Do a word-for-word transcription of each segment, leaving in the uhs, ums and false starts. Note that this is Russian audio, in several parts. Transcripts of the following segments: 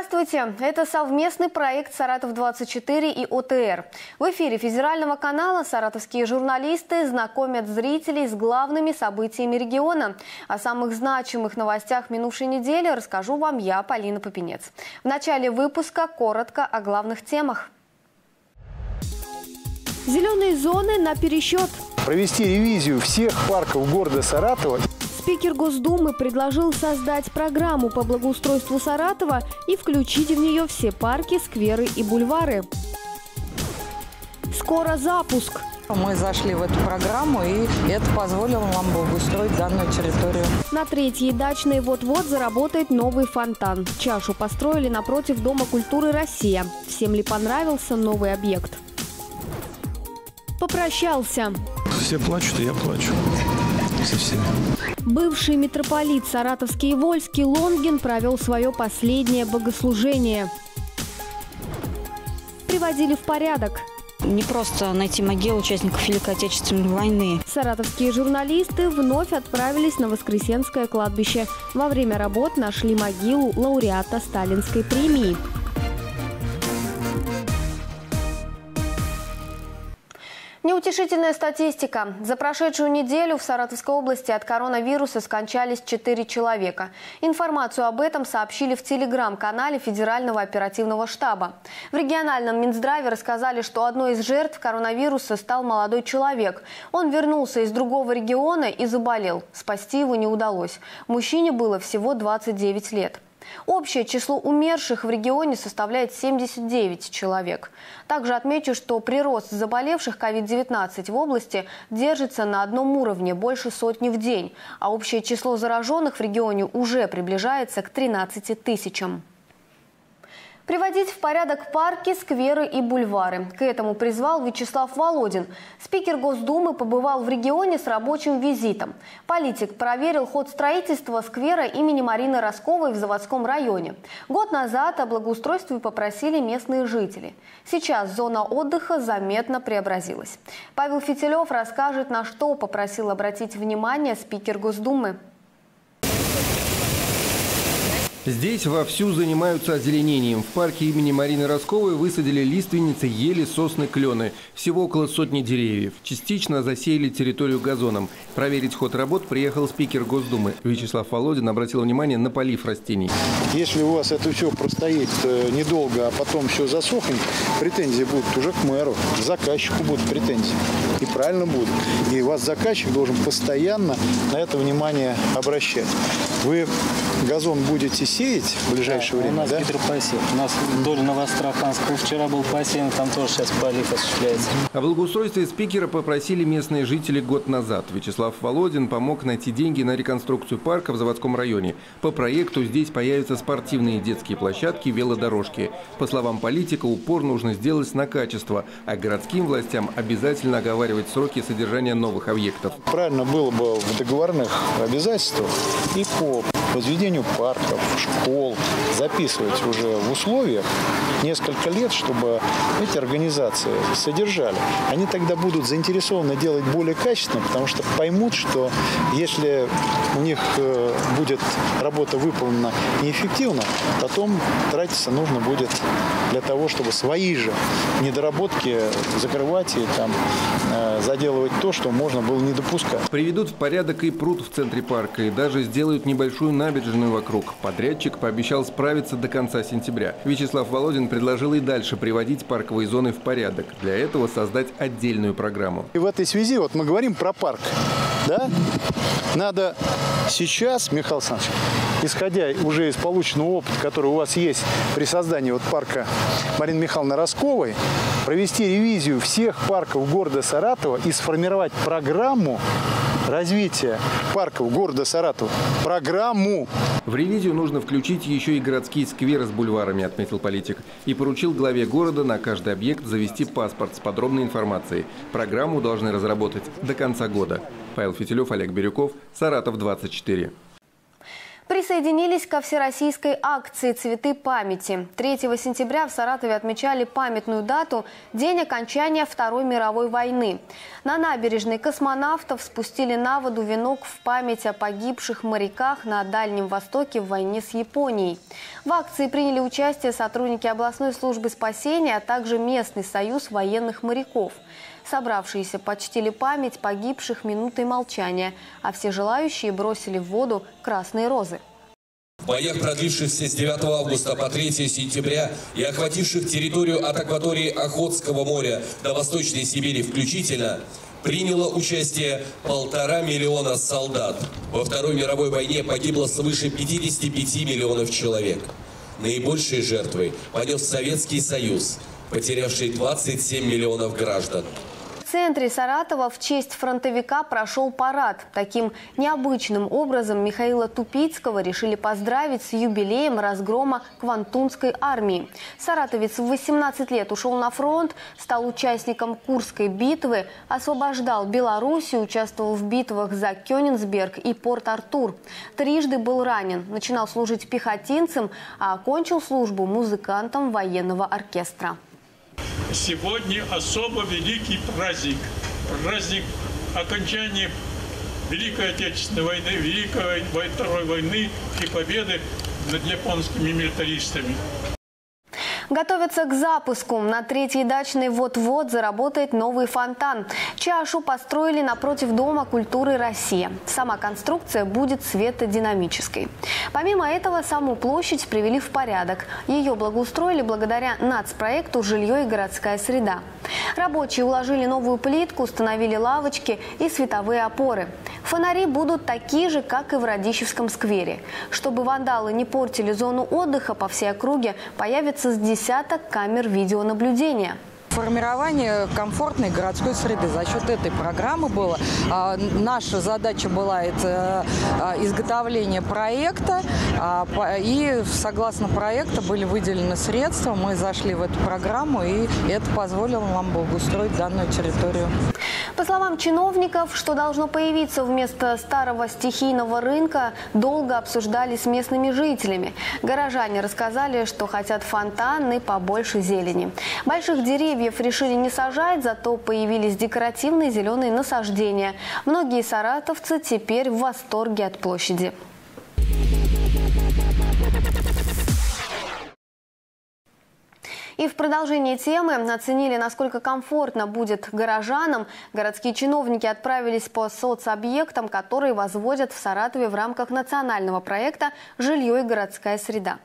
Здравствуйте! Это совместный проект «Саратов двадцать четыре» и ОТР. В эфире федерального канала саратовские журналисты знакомят зрителей с главными событиями региона. О самых значимых новостях минувшей недели расскажу вам я, Полина Попенец. В начале выпуска коротко о главных темах. Зеленые зоны на пересчет. Провести ревизию всех парков города Саратова. Спикер Госдумы предложил создать программу по благоустройству Саратова и включить в нее все парки, скверы и бульвары. Скоро запуск. Мы зашли в эту программу, и это позволило нам благоустроить данную территорию. На Третьей дачной вот-вот заработает новый фонтан. Чашу построили напротив Дома культуры «Россия». Всем ли понравился новый объект? Попрощался. Все плачут, и я плачу. Со всеми. Бывший митрополит Саратовский и Вольский Лонгин провел свое последнее богослужение. Приводили в порядок. Не просто найти могилу участников Великой Отечественной войны. Саратовские журналисты вновь отправились на Воскресенское кладбище. Во время работ нашли могилу лауреата Сталинской премии. Неутешительная статистика. За прошедшую неделю в Саратовской области от коронавируса скончались четыре человека. Информацию об этом сообщили в телеграм-канале Федерального оперативного штаба. В региональном Минздраве рассказали, что одной из жертв коронавируса стал молодой человек. Он вернулся из другого региона и заболел. Спасти его не удалось. Мужчине было всего двадцать девять лет. Общее число умерших в регионе составляет семьдесят девять человек. Также отмечу, что прирост заболевших ковид девятнадцать в области держится на одном уровне, больше сотни в день. А общее число зараженных в регионе уже приближается к тринадцати тысячам. Приводить в порядок парки, скверы и бульвары. К этому призвал Вячеслав Володин. Спикер Госдумы побывал в регионе с рабочим визитом. Политик проверил ход строительства сквера имени Марины Росковой в Заводском районе. Год назад о благоустройстве попросили местные жители. Сейчас зона отдыха заметно преобразилась. Павел Фитилев расскажет, на что попросил обратить внимание спикер Госдумы. Здесь вовсю занимаются озеленением. В парке имени Марины Росковой высадили лиственницы, ели, сосны, клены. Всего около сотни деревьев. Частично засеяли территорию газоном. Проверить ход работ приехал спикер Госдумы. Вячеслав Володин обратил внимание на полив растений. Если у вас это все простоит недолго, а потом все засохнет, претензии будут уже к мэру, к заказчику будут претензии. И правильно будут. И вас заказчик должен постоянно на это внимание обращать. Вы газон будете сеять в ближайшее да, время, у нас да? Гидропосев. У нас вдоль Новоастраханского вчера был посеян, там тоже сейчас полив осуществляется. О благоустройстве спикера попросили местные жители год назад. Вячеслав Володин помог найти деньги на реконструкцию парка в Заводском районе. По проекту здесь появятся спортивные детские площадки, велодорожки. По словам политика, упор нужно сделать на качество, а городским властям обязательно оговаривать сроки содержания новых объектов. Правильно было бы в договорных обязательствах и по возведению парков, школ, записывать уже в условиях несколько лет, чтобы эти организации содержали. Они тогда будут заинтересованы делать более качественно, потому что поймут, что если у них будет работа выполнена неэффективно, потом тратиться нужно будет для того, чтобы свои же недоработки закрывать и там заделывать то, что можно было не допускать. Приведут в порядок и пруд в центре парка, и даже сделают небольшую набережную вокруг. Подрядчик пообещал справиться до конца сентября. Вячеслав Володин предложил и дальше приводить парковые зоны в порядок. Для этого создать отдельную программу. И в этой связи вот мы говорим про парк. Да? Надо сейчас, Михаил Александрович, исходя уже из полученного опыта, который у вас есть при создании вот парка Марины Михайловны Росковой, провести ревизию всех парков города Саратова и сформировать программу развития парков города Саратова. Программу. В ревизию нужно включить еще и городские скверы с бульварами, отметил политик. И поручил главе города на каждый объект завести паспорт с подробной информацией. Программу должны разработать до конца года. Павел Фитилев, Олег Бирюков, Саратов двадцать четыре. Присоединились ко всероссийской акции «Цветы памяти». третьего сентября в Саратове отмечали памятную дату – день окончания Второй мировой войны. На набережной космонавтов спустили на воду венок в память о погибших моряках на Дальнем Востоке в войне с Японией. В акции приняли участие сотрудники областной службы спасения, а также местный союз военных моряков. Собравшиеся почтили память погибших минутой молчания, а все желающие бросили в воду красные розы. В боях, продлившихся с девятого августа по третье сентября и охвативших территорию от акватории Охотского моря до Восточной Сибири включительно, приняло участие полтора миллиона солдат. Во Второй мировой войне погибло свыше пятидесяти пяти миллионов человек. Наибольшие жертвы понес Советский Союз, потерявший двадцать семь миллионов граждан. В центре Саратова в честь фронтовика прошел парад. Таким необычным образом Михаила Тупицкого решили поздравить с юбилеем разгрома Квантунской армии. Саратовец в восемнадцать лет ушел на фронт, стал участником Курской битвы, освобождал Белоруссию, участвовал в битвах за Кёнигсберг и Порт-Артур. Трижды был ранен, начинал служить пехотинцем, а окончил службу музыкантом военного оркестра. Сегодня особо великий праздник, праздник окончания Великой Отечественной войны, Великой Второй войны и победы над японскими милитаристами. Готовятся к запуску. На Третьей дачной вот-вот заработает новый фонтан. Чашу построили напротив Дома культуры «Россия». Сама конструкция будет светодинамической. Помимо этого, саму площадь привели в порядок. Ее благоустроили благодаря нацпроекту «Жилье и городская среда». Рабочие уложили новую плитку, установили лавочки и световые опоры. Фонари будут такие же, как и в Радищевском сквере. Чтобы вандалы не портили зону отдыха, по всей округе появится с десяток камер видеонаблюдения. Формирование комфортной городской среды. За счет этой программы было. Наша задача была это изготовление проекта. И согласно проекту были выделены средства. Мы зашли в эту программу, и это позволило нам благоустроить данную территорию. По словам чиновников, что должно появиться вместо старого стихийного рынка, долго обсуждали с местными жителями. Горожане рассказали, что хотят фонтаны побольше зелени. Больших деревьев решили не сажать, зато появились декоративные зеленые насаждения. Многие саратовцы теперь в восторге от площади. И в продолжение темы оценили, насколько комфортно будет горожанам. Городские чиновники отправились по соцобъектам, которые возводят в Саратове в рамках национального проекта «Жилье и городская среда».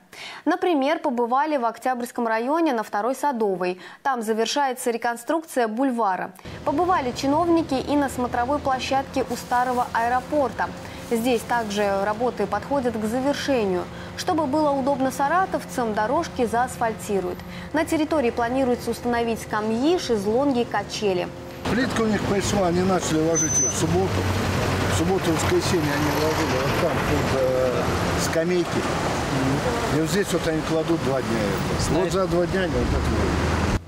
Например, побывали в Октябрьском районе на Второй Садовой. Там завершается реконструкция бульвара. Побывали чиновники и на смотровой площадке у старого аэропорта. Здесь также работы подходят к завершению. Чтобы было удобно саратовцам, дорожки заасфальтируют. На территории планируется установить скамьи, шезлонги и качели. Плитка у них пришла, они начали ложить ее в субботу. В субботу, в воскресенье они ложили вот там, под э, скамейки. И вот здесь вот они кладут два дня. Вот, вот за два дня они вот так.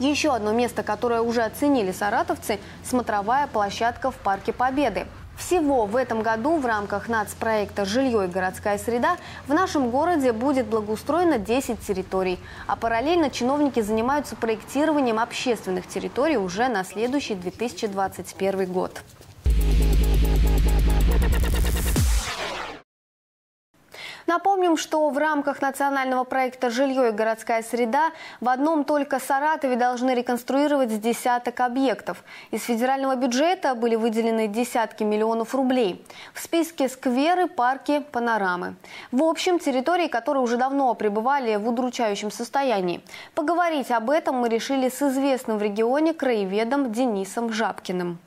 Еще одно место, которое уже оценили саратовцы – смотровая площадка в Парке Победы. Всего в этом году в рамках нацпроекта «Жилье и городская среда» в нашем городе будет благоустроено десять территорий. А параллельно чиновники занимаются проектированием общественных территорий уже на следующий две тысячи двадцать первый год. Напомним, что в рамках национального проекта «Жилье и городская среда» в одном только Саратове должны реконструировать с десяток объектов. Из федерального бюджета были выделены десятки миллионов рублей. В списке скверы, парки, панорамы. В общем, территории, которые уже давно пребывали в удручающем состоянии. Поговорить об этом мы решили с известным в регионе краеведом Денисом Жабкиным.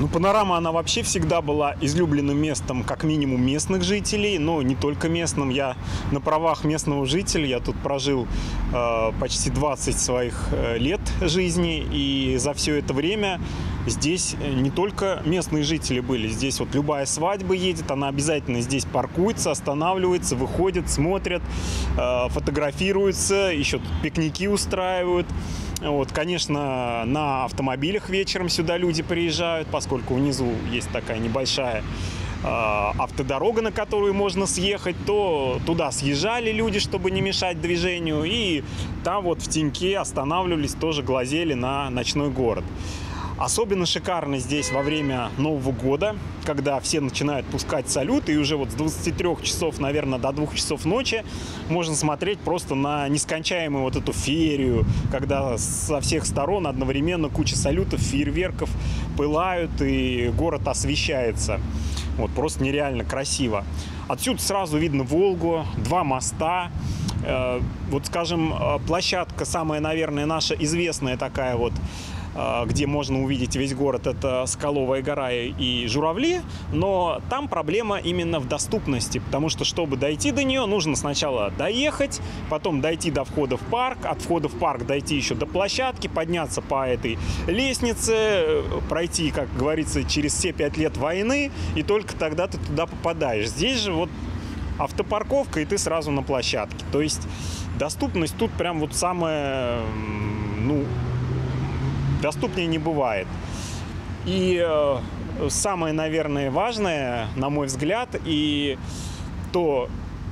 Ну, панорама, она вообще всегда была излюбленным местом, как минимум, местных жителей, но не только местным. Я на правах местного жителя, я тут прожил э, почти двадцать своих лет жизни, и за все это время здесь не только местные жители были. Здесь вот любая свадьба едет, она обязательно здесь паркуется, останавливается, выходит, смотрят, э, фотографируется, еще тут пикники устраивают. Вот, конечно, на автомобилях вечером сюда люди приезжают, поскольку внизу есть такая небольшая автодорога, на которую можно съехать, то туда съезжали люди, чтобы не мешать движению, и там вот в теньке останавливались, тоже глазели на ночной город. Особенно шикарно здесь во время Нового года, когда все начинают пускать салют, и уже вот с двадцати трёх часов, наверное, до двух часов ночи можно смотреть просто на нескончаемую вот эту феерию, когда со всех сторон одновременно куча салютов, фейерверков пылают, и город освещается. Вот просто нереально красиво. Отсюда сразу видно Волгу, два моста. Вот, скажем, площадка самая, наверное, наша известная такая вот, где можно увидеть весь город, это Скаловая гора и Журавли, но там проблема именно в доступности, потому что, чтобы дойти до нее, нужно сначала доехать, потом дойти до входа в парк, от входа в парк дойти еще до площадки, подняться по этой лестнице, пройти, как говорится, через все пять лет войны, и только тогда ты туда попадаешь. Здесь же вот автопарковка, и ты сразу на площадке. То есть доступность тут прям вот самая, ну, доступнее не бывает. И э, самое, наверное, важное, на мой взгляд, и то,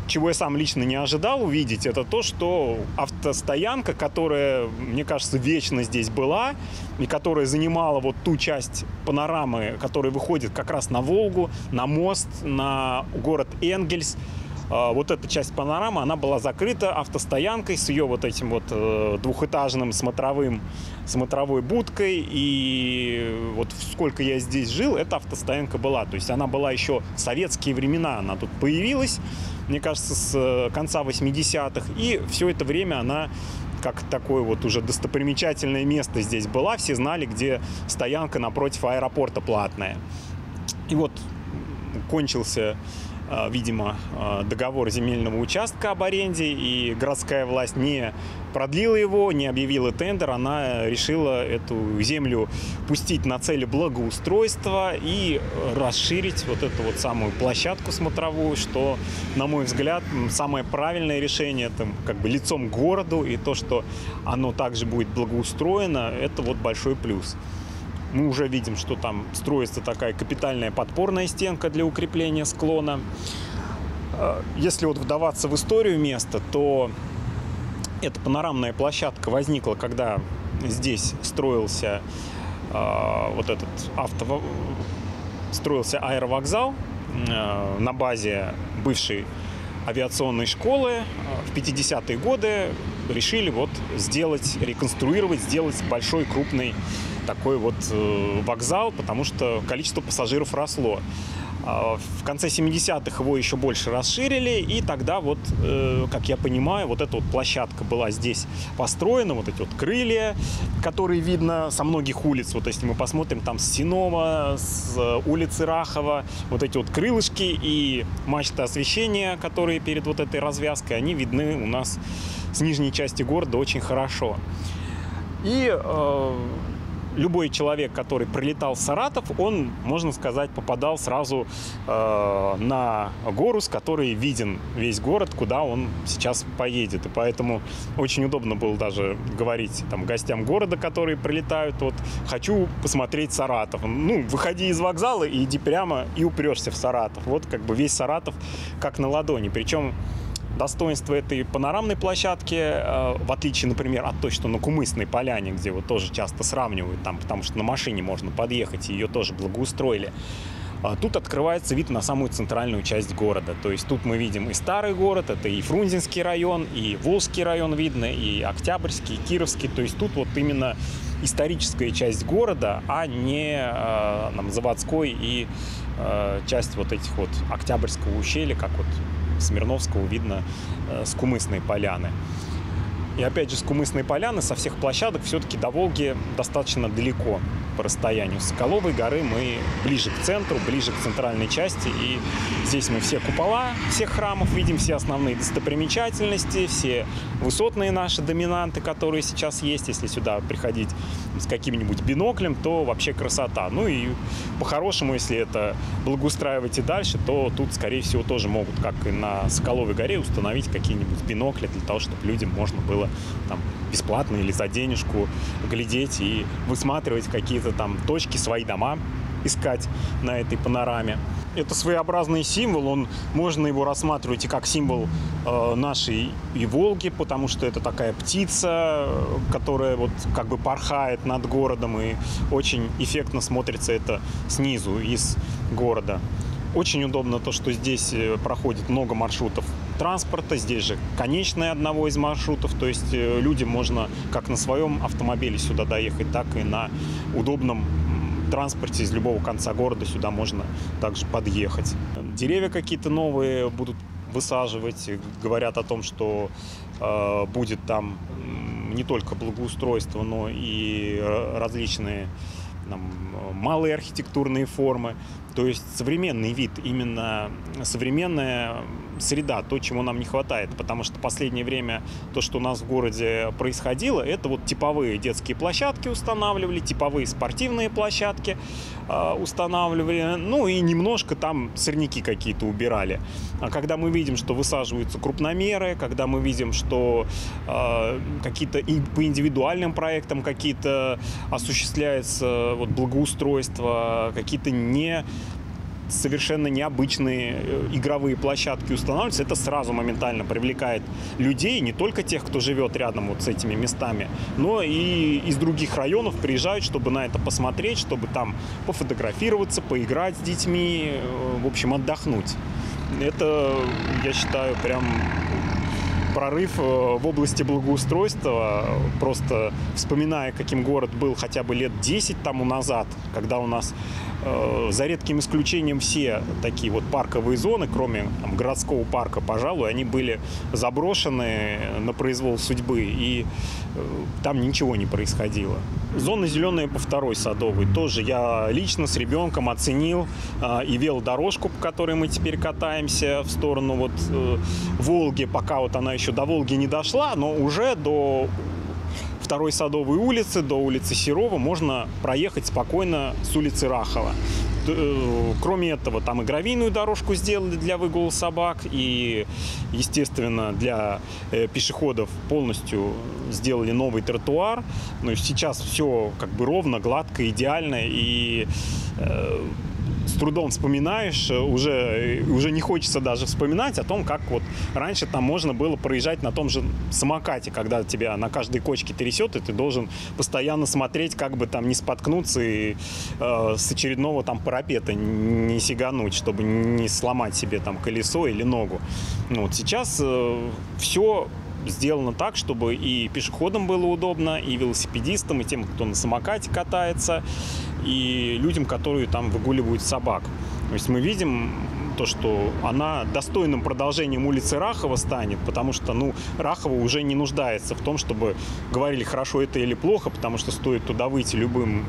чего я сам лично не ожидал увидеть, это то, что автостоянка, которая, мне кажется, вечно здесь была, и которая занимала вот ту часть панорамы, которая выходит как раз на Волгу, на мост, на город Энгельс, вот эта часть панорамы, она была закрыта автостоянкой с ее вот этим вот двухэтажным смотровым, смотровой будкой. И вот сколько я здесь жил, эта автостоянка была. То есть она была еще в советские времена, она тут появилась, мне кажется, с конца восьмидесятых. И все это время она как такое вот уже достопримечательное место здесь была. Все знали, где стоянка напротив аэропорта платная. И вот кончился, видимо, договор земельного участка об аренде, и городская власть не продлила его, не объявила тендер, она решила эту землю пустить на цели благоустройства и расширить вот эту вот самую площадку смотровую, что, на мой взгляд, самое правильное решение, там, как бы лицом к городу, и то, что оно также будет благоустроено, это вот большой плюс. Мы уже видим, что там строится такая капитальная подпорная стенка для укрепления склона. Если вот вдаваться в историю места, то эта панорамная площадка возникла, когда здесь строился э, вот этот авто... строился аэровокзал э, на базе бывшей авиационной школы. В пятидесятые годы решили вот сделать, реконструировать, сделать большой крупный такой вот вокзал, потому что количество пассажиров росло. В конце семидесятых его еще больше расширили, и тогда вот, как я понимаю, вот эта вот площадка была здесь построена, вот эти вот крылья, которые видно со многих улиц. Вот если мы посмотрим там с Синова, с улицы Рахова, вот эти вот крылышки и мачты освещения, которые перед вот этой развязкой, они видны у нас с нижней части города очень хорошо. И любой человек, который прилетал в Саратов, он, можно сказать, попадал сразу э, на гору, с которой виден весь город, куда он сейчас поедет. И поэтому очень удобно было даже говорить там гостям города, которые прилетают, вот, хочу посмотреть Саратов. Ну, выходи из вокзала и иди прямо, и упрешься в Саратов. Вот как бы весь Саратов как на ладони. Причем достоинство этой панорамной площадки, в отличие, например, от той, что на Кумысной поляне, где его тоже часто сравнивают, там, потому что на машине можно подъехать, и ее тоже благоустроили, тут открывается вид на самую центральную часть города. То есть тут мы видим и старый город, это и Фрунзенский район, и Волжский район видно, и Октябрьский, и Кировский. То есть тут вот именно историческая часть города, а не там, заводской и часть вот этих вот Октябрьского ущелья, как вот Смирновского видно э, с Кумысной поляны. И опять же, с Кумысной поляны, со всех площадок все-таки до Волги достаточно далеко по расстоянию. С Скаловой горы мы ближе к центру, ближе к центральной части. И здесь мы все купола всех храмов видим, все основные достопримечательности, все высотные наши доминанты, которые сейчас есть. Если сюда приходить с каким-нибудь биноклем, то вообще красота. Ну и по-хорошему, если это благоустраивать и дальше, то тут, скорее всего, тоже могут, как и на Скаловой горе, установить какие-нибудь бинокли для того, чтобы людям можно было там бесплатно или за денежку глядеть и высматривать какие-то там точки, свои дома, искать на этой панораме. Это своеобразный символ, он, можно его рассматривать и как символ э, нашей и Волги, потому что это такая птица, которая вот как бы порхает над городом, и очень эффектно смотрится это снизу, из города. Очень удобно то, что здесь проходит много маршрутов транспорта, здесь же конечная одного из маршрутов, то есть людям можно как на своем автомобиле сюда доехать, так и на удобном транспорте из любого конца города сюда можно также подъехать. Деревья какие-то новые будут высаживать, говорят о том, что э, будет там не только благоустройство, но и различные там малые архитектурные формы, то есть современный вид, именно современная среда, то, чего нам не хватает, потому что в последнее время то, что у нас в городе происходило, это вот типовые детские площадки устанавливали, типовые спортивные площадки э, устанавливали, ну и немножко там сорняки какие-то убирали. А когда мы видим, что высаживаются крупномеры, когда мы видим, что э, какие-то по индивидуальным проектам какие-то осуществляется вот благоустройство, какие-то не совершенно необычные игровые площадки устанавливаются, это сразу моментально привлекает людей, не только тех, кто живет рядом вот с этими местами, но и из других районов приезжают, чтобы на это посмотреть, чтобы там пофотографироваться, поиграть с детьми, в общем, отдохнуть. Это, я считаю, прям прорыв в области благоустройства. Просто вспоминая, каким город был хотя бы лет десять тому назад, когда у нас э, за редким исключением все такие вот парковые зоны, кроме там, городского парка, пожалуй, они были заброшены на произвол судьбы, и э, там ничего не происходило. Зона зеленая по второй Садовой тоже я лично с ребенком оценил, э, и велодорожку, по которой мы теперь катаемся в сторону вот э, Волги, пока вот она еще до Волги не дошла, но уже до второй Садовой улицы, до улицы Серова можно проехать спокойно с улицы Рахова. Кроме этого, там и гравийную дорожку сделали для выгула собак, и, естественно, для пешеходов полностью сделали новый тротуар. Но сейчас все как бы ровно, гладко, идеально, и с трудом вспоминаешь, уже, уже не хочется даже вспоминать о том, как вот раньше там можно было проезжать на том же самокате, когда тебя на каждой кочке трясет, и ты должен постоянно смотреть, как бы там не споткнуться и э, с очередного там парапета не сигануть, чтобы не сломать себе там колесо или ногу. Ну, вот сейчас э, все сделано так, чтобы и пешеходам было удобно, и велосипедистам, и тем, кто на самокате катается, и людям, которые там выгуливают собак. То есть мы видим то, что она достойным продолжением улицы Рахова станет, потому что, ну, Рахова уже не нуждается в том, чтобы говорили, хорошо это или плохо, потому что стоит туда выйти любым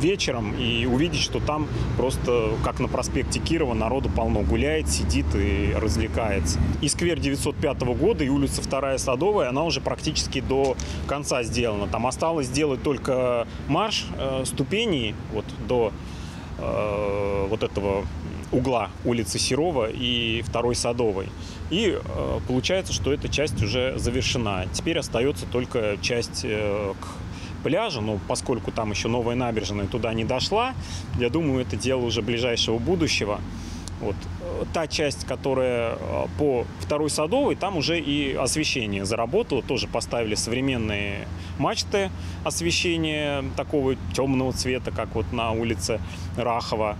вечером и увидеть, что там просто, как на проспекте Кирова, народу полно гуляет, сидит и развлекается. И сквер девятьсот пятого года, и улица вторая Садовая, она уже практически до конца сделана. Там осталось сделать только марш э, ступеней вот до э, вот этого угла улицы Серова и второй Садовой. И э, получается, что эта часть уже завершена. Теперь остается только часть э, к пляжа, но поскольку там еще новая набережная туда не дошла, я думаю, это дело уже ближайшего будущего. Вот. Та часть, которая по второй Садовой, там уже и освещение заработало, тоже поставили современные мачты освещения такого темного цвета, как вот на улице Рахова.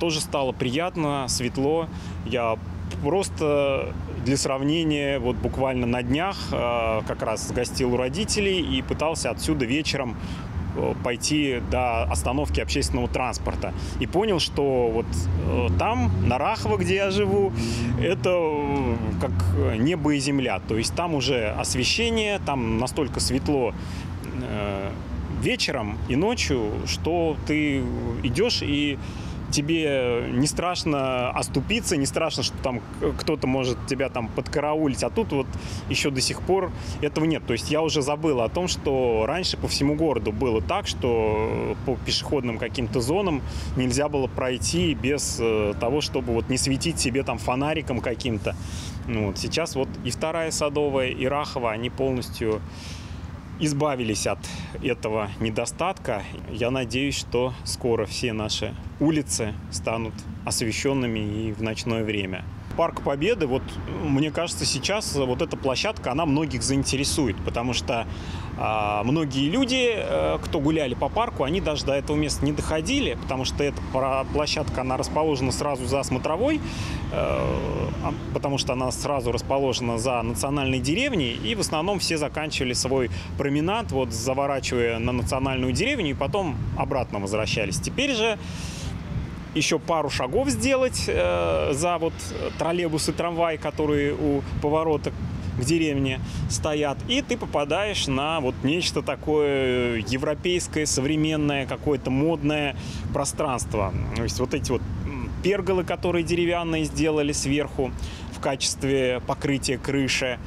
Тоже стало приятно, светло. Я просто для сравнения, вот буквально на днях э, как раз гостил у родителей и пытался отсюда вечером э, пойти до остановки общественного транспорта. И понял, что вот э, там, на Рахово, где я живу, это э, как небо и земля. То есть там уже освещение, там настолько светло э, вечером и ночью, что ты идешь и тебе не страшно оступиться, не страшно, что там кто-то может тебя там подкараулить, а тут вот еще до сих пор этого нет. То есть я уже забыл о том, что раньше по всему городу было так, что по пешеходным каким-то зонам нельзя было пройти без того, чтобы вот не светить себе там фонариком каким-то. Ну, вот сейчас вот и вторая Садовая, и Рахова, они полностью избавились от этого недостатка. Я надеюсь, что скоро все наши улицы станут освещенными и в ночное время. Парк Победы, вот мне кажется, сейчас вот эта площадка, она многих заинтересует, потому что э, многие люди, э, кто гуляли по парку, они даже до этого места не доходили, потому что эта площадка, она расположена сразу за смотровой, э, потому что она сразу расположена за национальной деревней, и в основном все заканчивали свой променад, вот заворачивая на национальную деревню, и потом обратно возвращались. Теперь же еще пару шагов сделать э, за вот троллейбусы, трамвай, которые у поворота к деревне стоят, и ты попадаешь на вот нечто такое европейское, современное, какое-то модное пространство. То есть вот эти вот перголы, которые деревянные сделали сверху в качестве покрытия крыши,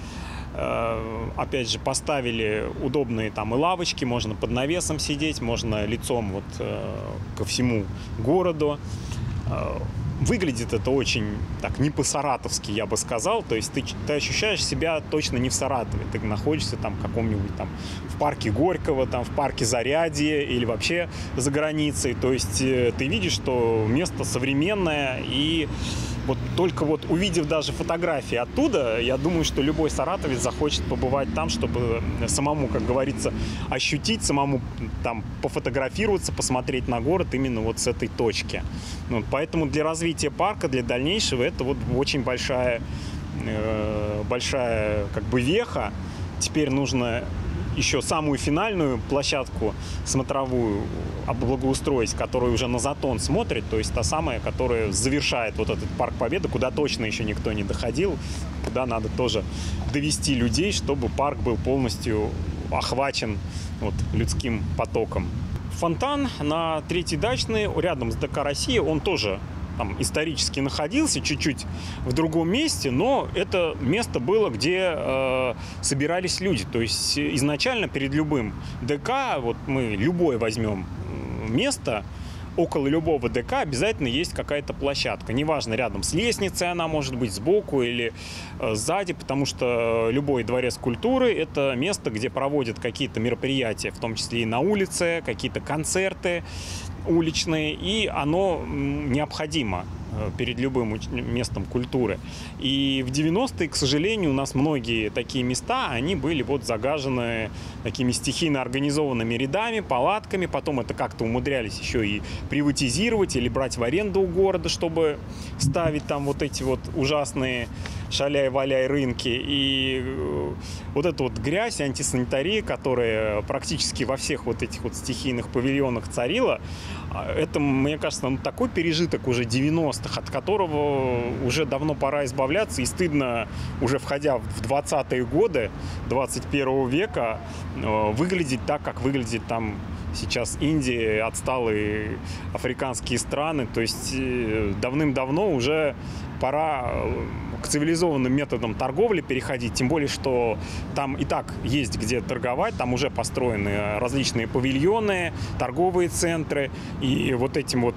э, опять же поставили удобные там и лавочки, можно под навесом сидеть, можно лицом вот э, ко всему городу. Выглядит это очень так не по-саратовски, я бы сказал. То есть ты, ты ощущаешь себя точно не в Саратове. Ты находишься там в каком-нибудь там в парке Горького, там в парке Зарядье или вообще за границей. То есть ты видишь, что место современное, и вот только вот увидев даже фотографии оттуда, я думаю, что любой саратовец захочет побывать там, чтобы самому, как говорится, ощутить, самому там пофотографироваться, посмотреть на город именно вот с этой точки. Вот, поэтому для развития парка, для дальнейшего, это вот очень большая, э, большая как бы веха. Теперь нужно еще самую финальную площадку смотровую облагоустроить, которая уже на Затон смотрит, то есть та самая, которая завершает вот этот парк Победы, куда точно еще никто не доходил, куда надо тоже довести людей, чтобы парк был полностью охвачен вот людским потоком. Фонтан на Третьей Дачной, рядом с ДК «Россия», он тоже там исторически находился, чуть-чуть в другом месте, но это место было, где э, собирались люди. То есть изначально перед любым ДК, вот мы любое возьмем место, около любого ДК обязательно есть какая-то площадка. Неважно, рядом с лестницей она может быть, сбоку или э, сзади, потому что любой дворец культуры – это место, где проводят какие-то мероприятия, в том числе и на улице, какие-то концерты уличные, и оно необходимо перед любым местом культуры. И в девяностые, к сожалению, у нас многие такие места, они были вот загажены такими стихийно организованными рядами, палатками. Потом это как-то умудрялись еще и приватизировать или брать в аренду у города, чтобы ставить там вот эти вот ужасные шаляй-валяй рынки. И вот эта вот грязь, антисанитария, которая практически во всех вот этих вот стихийных павильонах царила, это, мне кажется, ну, такой пережиток уже девяностых, от которого уже давно пора избавляться. И стыдно, уже входя в двадцатые годы двадцать первого века, выглядеть так, как выглядит там сейчас Индия, отсталые африканские страны. То есть давным-давно уже пора к цивилизованным методам торговли переходить, тем более, что там и так есть где торговать, там уже построены различные павильоны, торговые центры, и вот этим вот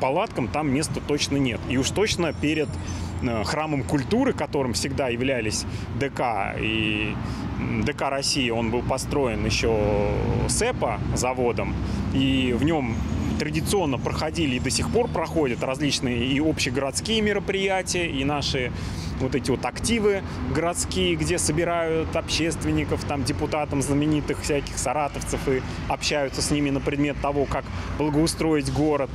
палаткам там места точно нет. И уж точно перед храмом культуры, которым всегда являлись ДК, и ДК «России», он был построен еще СЭПа заводом, и в нем традиционно проходили и до сих пор проходят различные и общегородские мероприятия, и наши вот эти вот активы городские, где собирают общественников, там депутатов знаменитых всяких саратовцев и общаются с ними на предмет того, как благоустроить город.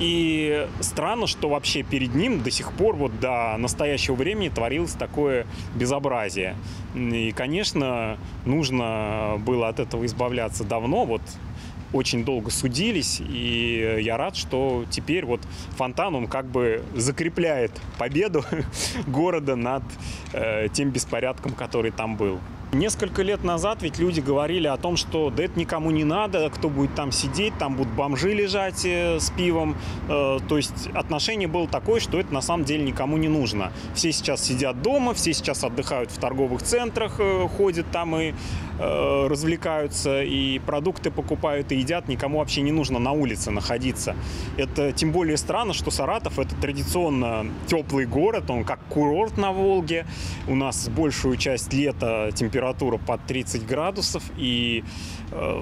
И странно, что вообще перед ним до сих пор вот до настоящего времени творилось такое безобразие. И, конечно, нужно было от этого избавляться давно, вот очень долго судились, и я рад, что теперь вот фонтан, он как бы закрепляет победу города над э, тем беспорядком, который там был. Несколько лет назад ведь люди говорили о том, что да это никому не надо, кто будет там сидеть, там будут бомжи лежать с пивом. То есть отношение было такое, что это на самом деле никому не нужно. Все сейчас сидят дома, все сейчас отдыхают в торговых центрах, ходят там и э, развлекаются, и продукты покупают, и едят. Никому вообще не нужно на улице находиться. Это тем более странно, что Саратов – это традиционно теплый город. Он как курорт на Волге. У нас большую часть лета температура под тридцать градусов. И э,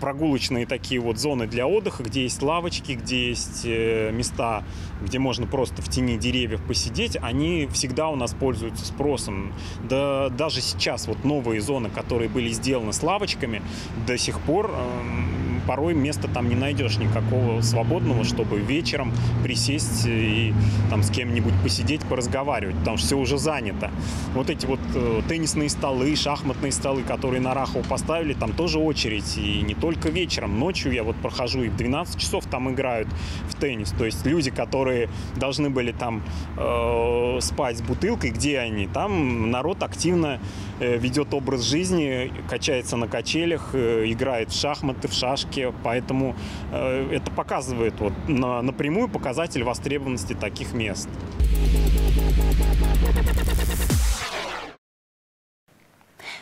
прогулочные такие вот зоны для отдыха, где есть лавочки, где есть места, где можно просто в тени деревьев посидеть, они всегда у нас пользуются спросом. Да, даже сейчас вот новые зоны, которые были сделаны с лавочками, до сих пор э, порой места там не найдешь никакого свободного, чтобы вечером присесть и там с кем-нибудь посидеть, поразговаривать, потому что все уже занято. Вот эти вот э, теннисные столы, шахматные столы, которые на Рахова поставили, там тоже очередь, и не только Только вечером, ночью я вот прохожу, и в двенадцать часов там играют в теннис. То есть люди, которые должны были там э, спать с бутылкой, где они? Там народ активно э, ведет образ жизни, качается на качелях, э, играет в шахматы, в шашки. Поэтому э, это показывает вот, на, напрямую показатель востребованности таких мест.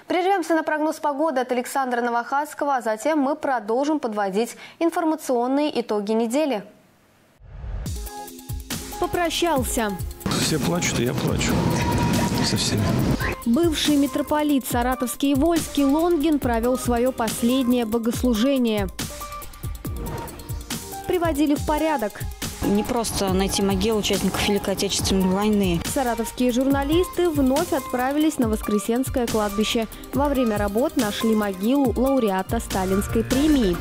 Прервемся на прогноз погоды от Александра Новохадского, а затем мы продолжим подводить информационные итоги недели. Попрощался. Все плачут, и я плачу. Со всеми. Бывший митрополит Саратовский и Вольский Лонгин провел свое последнее богослужение. Приводили в порядок. Не просто найти могилу участников Великой Отечественной войны. Саратовские журналисты вновь отправились на Воскресенское кладбище. Во время работ нашли могилу лауреата Сталинской премии.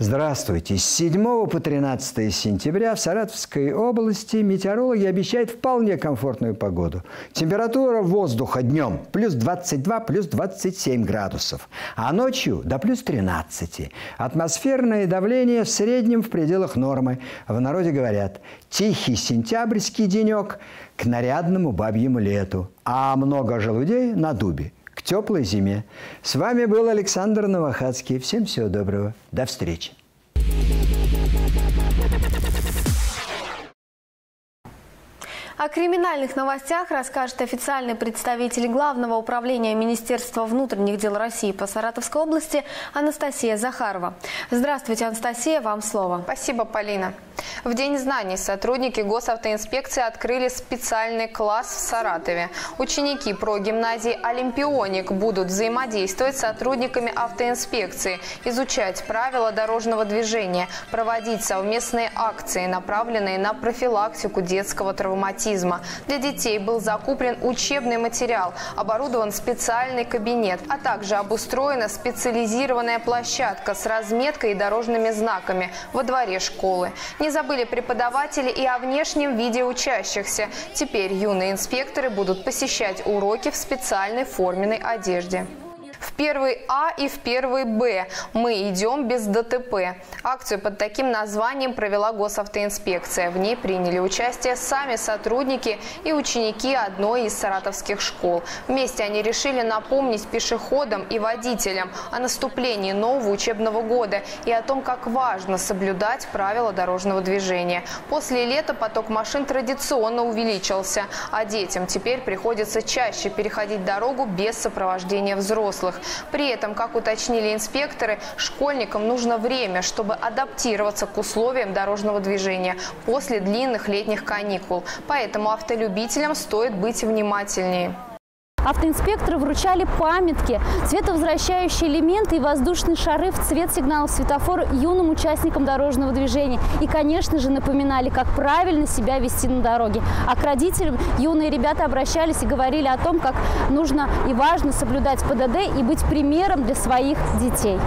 Здравствуйте! С седьмого по тринадцатое сентября в Саратовской области метеорологи обещают вполне комфортную погоду. Температура воздуха днем плюс двадцать два, плюс двадцать семь градусов, а ночью до плюс тринадцати. Атмосферное давление в среднем в пределах нормы. В народе говорят «тихий сентябрьский денек к нарядному бабьему лету, а много желудей на дубе». К теплой зиме. С вами был Александр Новохадский. Всем всего доброго. До встречи. О криминальных новостях расскажет официальный представитель Главного управления Министерства внутренних дел России по Саратовской области Анастасия Захарова. Здравствуйте, Анастасия, вам слово. Спасибо, Полина. В День знаний сотрудники госавтоинспекции открыли специальный класс в Саратове. Ученики прогимназии «Олимпионик» будут взаимодействовать с сотрудниками автоинспекции, изучать правила дорожного движения, проводить совместные акции, направленные на профилактику детского травматизма. Для детей был закуплен учебный материал, оборудован специальный кабинет, а также обустроена специализированная площадка с разметкой и дорожными знаками во дворе школы. Не забыли преподаватели и о внешнем виде учащихся. Теперь юные инспекторы будут посещать уроки в специальной форменной одежде. В первый А и в первый Б мы идем без ДТП. Акцию под таким названием провела госавтоинспекция. В ней приняли участие сами сотрудники и ученики одной из саратовских школ. Вместе они решили напомнить пешеходам и водителям о наступлении нового учебного года и о том, как важно соблюдать правила дорожного движения. После лета поток машин традиционно увеличился, а детям теперь приходится чаще переходить дорогу без сопровождения взрослых. При этом, как уточнили инспекторы, школьникам нужно время, чтобы адаптироваться к условиям дорожного движения после длинных летних каникул. Поэтому автолюбителям стоит быть внимательнее. Автоинспекторы вручали памятки, цветовозвращающие элементы и воздушные шары в цвет сигналов светофора юным участникам дорожного движения. И, конечно же, напоминали, как правильно себя вести на дороге. А к родителям юные ребята обращались и говорили о том, как нужно и важно соблюдать ПДД и быть примером для своих детей.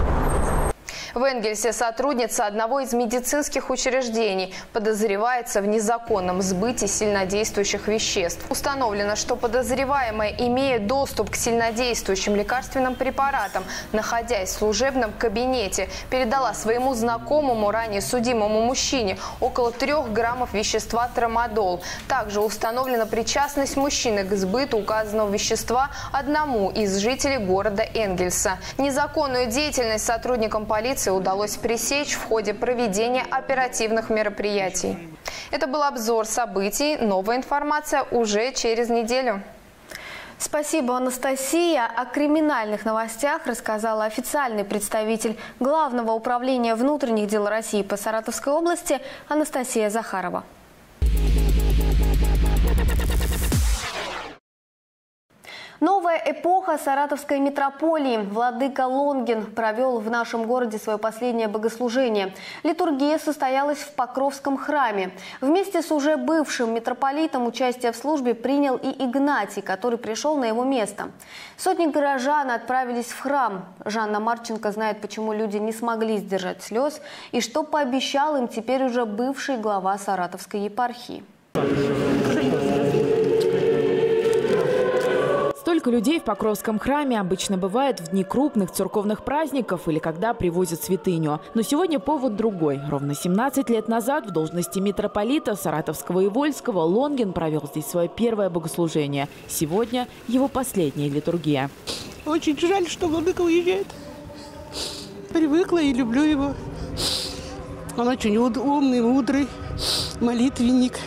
В Энгельсе сотрудница одного из медицинских учреждений подозревается в незаконном сбыте сильнодействующих веществ. Установлено, что подозреваемая, имея доступ к сильнодействующим лекарственным препаратам, находясь в служебном кабинете, передала своему знакомому, ранее судимому мужчине, около трех граммов вещества трамадол. Также установлена причастность мужчины к сбыту указанного вещества одному из жителей города Энгельса. Незаконную деятельность сотрудникам полиции удалось пресечь в ходе проведения оперативных мероприятий. Это был обзор событий. Новая информация уже через неделю. Спасибо, Анастасия. О криминальных новостях рассказала официальный представитель Главного управления внутренних дел России по Саратовской области Анастасия Захарова. Новая эпоха Саратовской митрополии. Владыка Лонгин провел в нашем городе свое последнее богослужение. Литургия состоялась в Покровском храме. Вместе с уже бывшим митрополитом участие в службе принял и Игнатий, который пришел на его место. Сотни горожан отправились в храм. Жанна Марченко знает, почему люди не смогли сдержать слез и что пообещал им теперь уже бывший глава Саратовской епархии. Столько людей в Покровском храме обычно бывает в дни крупных церковных праздников или когда привозят святыню. Но сегодня повод другой. Ровно семнадцать лет назад в должности митрополита Саратовского и Вольского Лонгин провел здесь свое первое богослужение. Сегодня его последняя литургия. Очень жаль, что владыка уезжает. Привыкла и люблю его. Он очень умный, мудрый, молитвенник.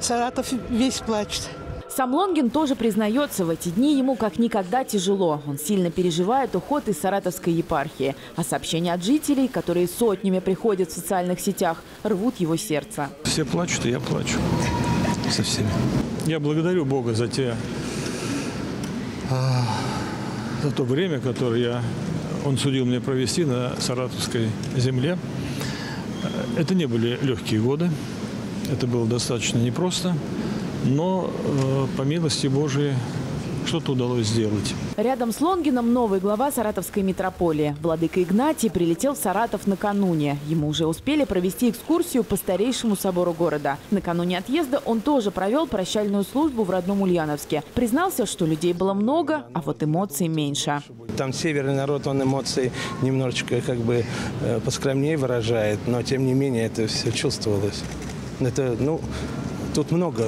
Саратов весь плачет. Сам Лонгин тоже признается, в эти дни ему как никогда тяжело. Он сильно переживает уход из Саратовской епархии. А сообщения от жителей, которые сотнями приходят в социальных сетях, рвут его сердце. Все плачут, и я плачу. Со всеми. Я благодарю Бога за те, за то время, которое я, он судил мне провести на Саратовской земле. Это не были легкие годы. Это было достаточно непросто. Но, э, по милости Божией, что-то удалось сделать. Рядом с Лонгином новый глава Саратовской митрополии. Владыка Игнатий прилетел в Саратов накануне. Ему уже успели провести экскурсию по старейшему собору города. Накануне отъезда он тоже провел прощальную службу в родном Ульяновске. Признался, что людей было много, а вот эмоций меньше. Там северный народ, он эмоции немножечко как бы э, поскромнее выражает, но тем не менее это все чувствовалось. Это, ну... Тут много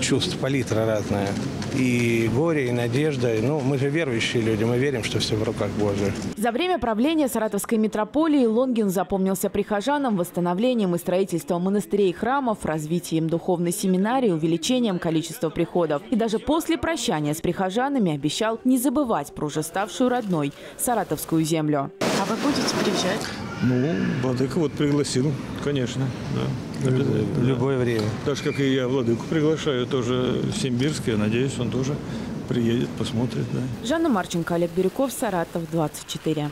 чувств, палитра разная. И горе, и надежда. Ну, мы же верующие люди, мы верим, что все в руках Божьих. За время правления Саратовской митрополии Лонгин запомнился прихожанам восстановлением и строительством монастырей и храмов, развитием духовной семинарии, увеличением количества приходов. И даже после прощания с прихожанами обещал не забывать про уже ставшую родной Саратовскую землю. А вы будете приезжать? Ну, владыка вот пригласил, конечно, да. Любое, да. Любое время. Так же, как и я владыку приглашаю, тоже в Симбирске, надеюсь, он тоже приедет, посмотрит. Да. Жанна Марченко, Олег Бирюков, Саратов, двадцать четыре.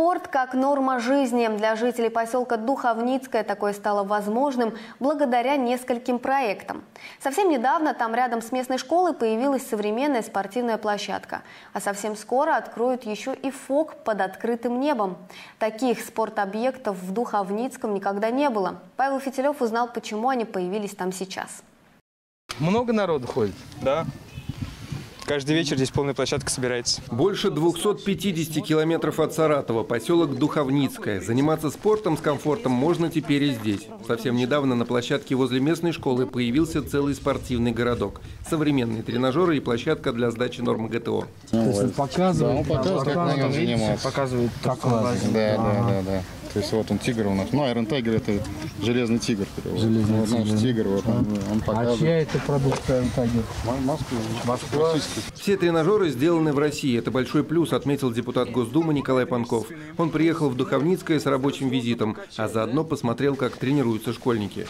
Спорт как норма жизни. Для жителей поселка Духовницкое такое стало возможным благодаря нескольким проектам. Совсем недавно там рядом с местной школой появилась современная спортивная площадка. А совсем скоро откроют еще и фок под открытым небом. Таких спортобъектов в Духовницком никогда не было. Павел Фитилев узнал, почему они появились там сейчас. Много народу ходит, да? Каждый вечер здесь полная площадка собирается. Больше двухсот пятидесяти километров от Саратова, поселок Духовницкое. Заниматься спортом с комфортом можно теперь и здесь. Совсем недавно на площадке возле местной школы появился целый спортивный городок. Современные тренажеры и площадка для сдачи нормы ГТО. То есть он показывает, да, он показывает, как на нем занимается. Показывает, как лазит. Да, да, да, да. То есть вот он тигр у нас. Ну, Iron Tiger – это железный тигр. Железный вот, тигр. Наш тигр вот, он, он показывает. А чья это продукция Iron Tiger? Москва. Москва. Все тренажеры сделаны в России. Это большой плюс, отметил депутат Госдумы Николай Панков. Он приехал в Духовницкое с рабочим визитом, а заодно посмотрел, как тренируются школьники.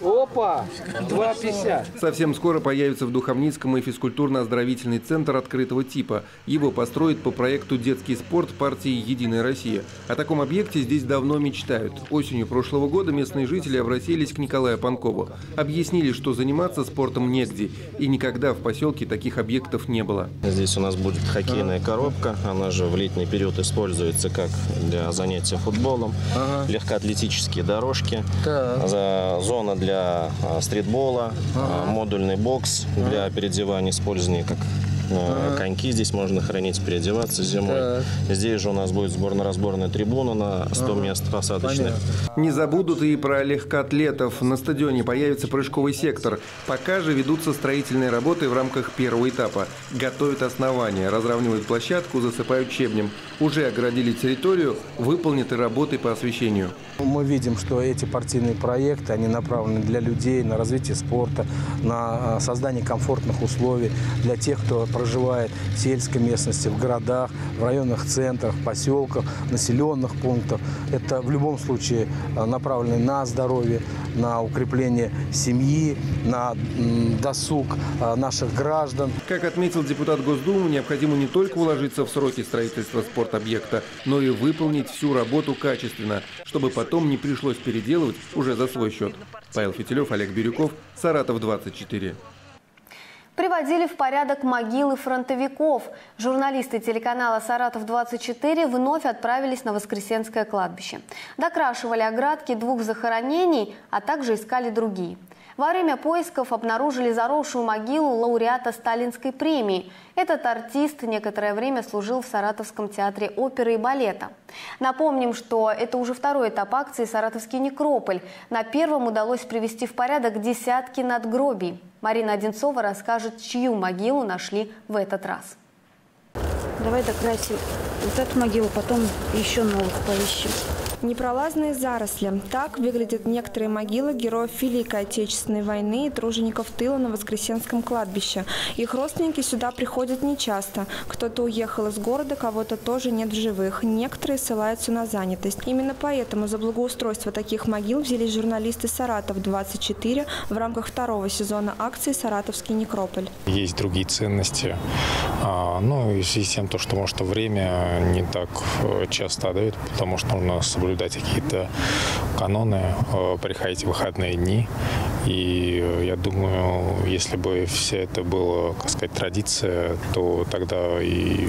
Оп. Опа! два пятьдесят. Совсем скоро появится в Духовницком и физкультурно-оздоровительный центр открытого типа. Его построят по проекту «Детский спорт» партии «Единая Россия». О таком объекте здесь давно мечтают. Осенью прошлого года местные жители обратились к Николаю Панкову. Объяснили, что заниматься спортом негде. И никогда в поселке таких объектов не было. Здесь у нас будет хоккейная коробка. Она же в летний период используется как для занятия футболом. Ага. Легкоатлетические дорожки. Так. Зона для стритбола. Ага. Модульный бокс для переодевания, использования как... Ага. Коньки здесь можно хранить, переодеваться зимой. Да. Здесь же у нас будет сборно-разборная трибуна на сто ага. мест посадочных. Понятно. Не забудут и про легкоатлетов. На стадионе появится прыжковый сектор. Пока же ведутся строительные работы в рамках первого этапа. Готовят основания, разравнивают площадку, засыпают щебнем. Уже оградили территорию, выполнят и работы по освещению. Мы видим, что эти партийные проекты, они направлены для людей, на развитие спорта, на создание комфортных условий для тех, кто проживает в сельской местности, в городах, в районных центрах, в поселках, в населенных пунктах. Это в любом случае направлено на здоровье, на укрепление семьи, на досуг наших граждан. Как отметил депутат Госдумы, необходимо не только уложиться в сроки строительства спортобъекта, но и выполнить всю работу качественно, чтобы потом не пришлось переделывать уже за свой счет. Павел Фитилев, Олег Бирюков, Саратов, двадцать четыре. Приводили в порядок могилы фронтовиков. Журналисты телеканала «Саратов-двадцать четыре» вновь отправились на Воскресенское кладбище. Докрашивали оградки двух захоронений, а также искали другие. Во время поисков обнаружили заросшую могилу лауреата Сталинской премии. Этот артист некоторое время служил в Саратовском театре оперы и балета. Напомним, что это уже второй этап акции «Саратовский некрополь». На первом удалось привести в порядок десятки надгробий. Марина Одинцова расскажет, чью могилу нашли в этот раз. Давай докрасим вот эту могилу, потом еще новых поищем. Непролазные заросли. Так выглядят некоторые могилы героев Великой Отечественной войны и тружеников тыла на Воскресенском кладбище. Их родственники сюда приходят нечасто. Кто-то уехал из города, кого-то тоже нет в живых. Некоторые ссылаются на занятость. Именно поэтому за благоустройство таких могил взялись журналисты «Саратов-двадцать четыре» в рамках второго сезона акции «Саратовский некрополь». Есть другие ценности. Ну и в связи с тем, что, может, время не так часто дают, потому что нужно соблюдать соблюдать какие-то каноны, приходите в выходные дни. И я думаю, если бы все это было, так сказать, традиция, то тогда и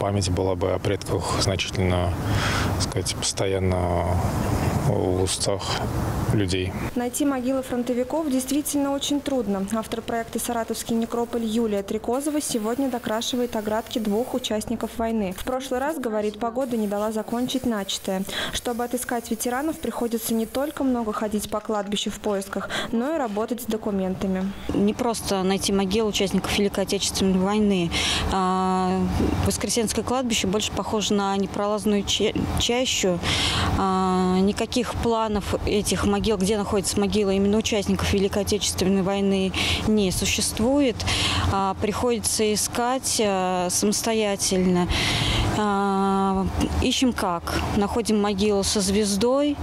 память была бы о предках значительно, так сказать, постоянно в устах людей. Найти могилы фронтовиков действительно очень трудно. Автор проекта «Саратовский некрополь» Юлия Трекозова сегодня докрашивает оградки двух участников войны. В прошлый раз, говорит, погода не дала закончить начатое. Чтобы отыскать ветеранов, приходится не только много ходить по кладбищу в поисках, но и работать с документами. Не просто найти могилы участников Великой Отечественной войны. Воскресенское кладбище больше похоже на непролазную чащу. Никаких планов этих могил, где находится могила именно участников Великой Отечественной войны, не существует. Приходится искать самостоятельно. Ищем как? Находим могилу со звездой.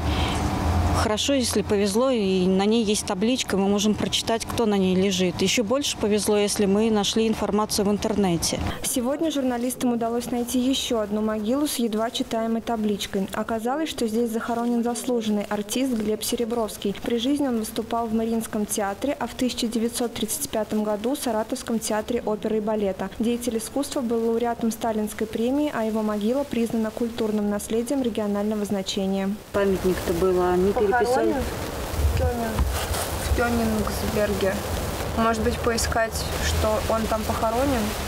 Хорошо, если повезло, и на ней есть табличка, мы можем прочитать, кто на ней лежит. Еще больше повезло, если мы нашли информацию в интернете. Сегодня журналистам удалось найти еще одну могилу с едва читаемой табличкой. Оказалось, что здесь захоронен заслуженный артист Глеб Серебровский. При жизни он выступал в Мариинском театре, а в тысяча девятьсот тридцать пятом году в Саратовском театре оперы и балета. Деятель искусства был лауреатом Сталинской премии, а его могила признана культурным наследием регионального значения. Памятник-то было не перед... Похоронен в Кёнигсберге. Может быть, поискать, что он там похоронен?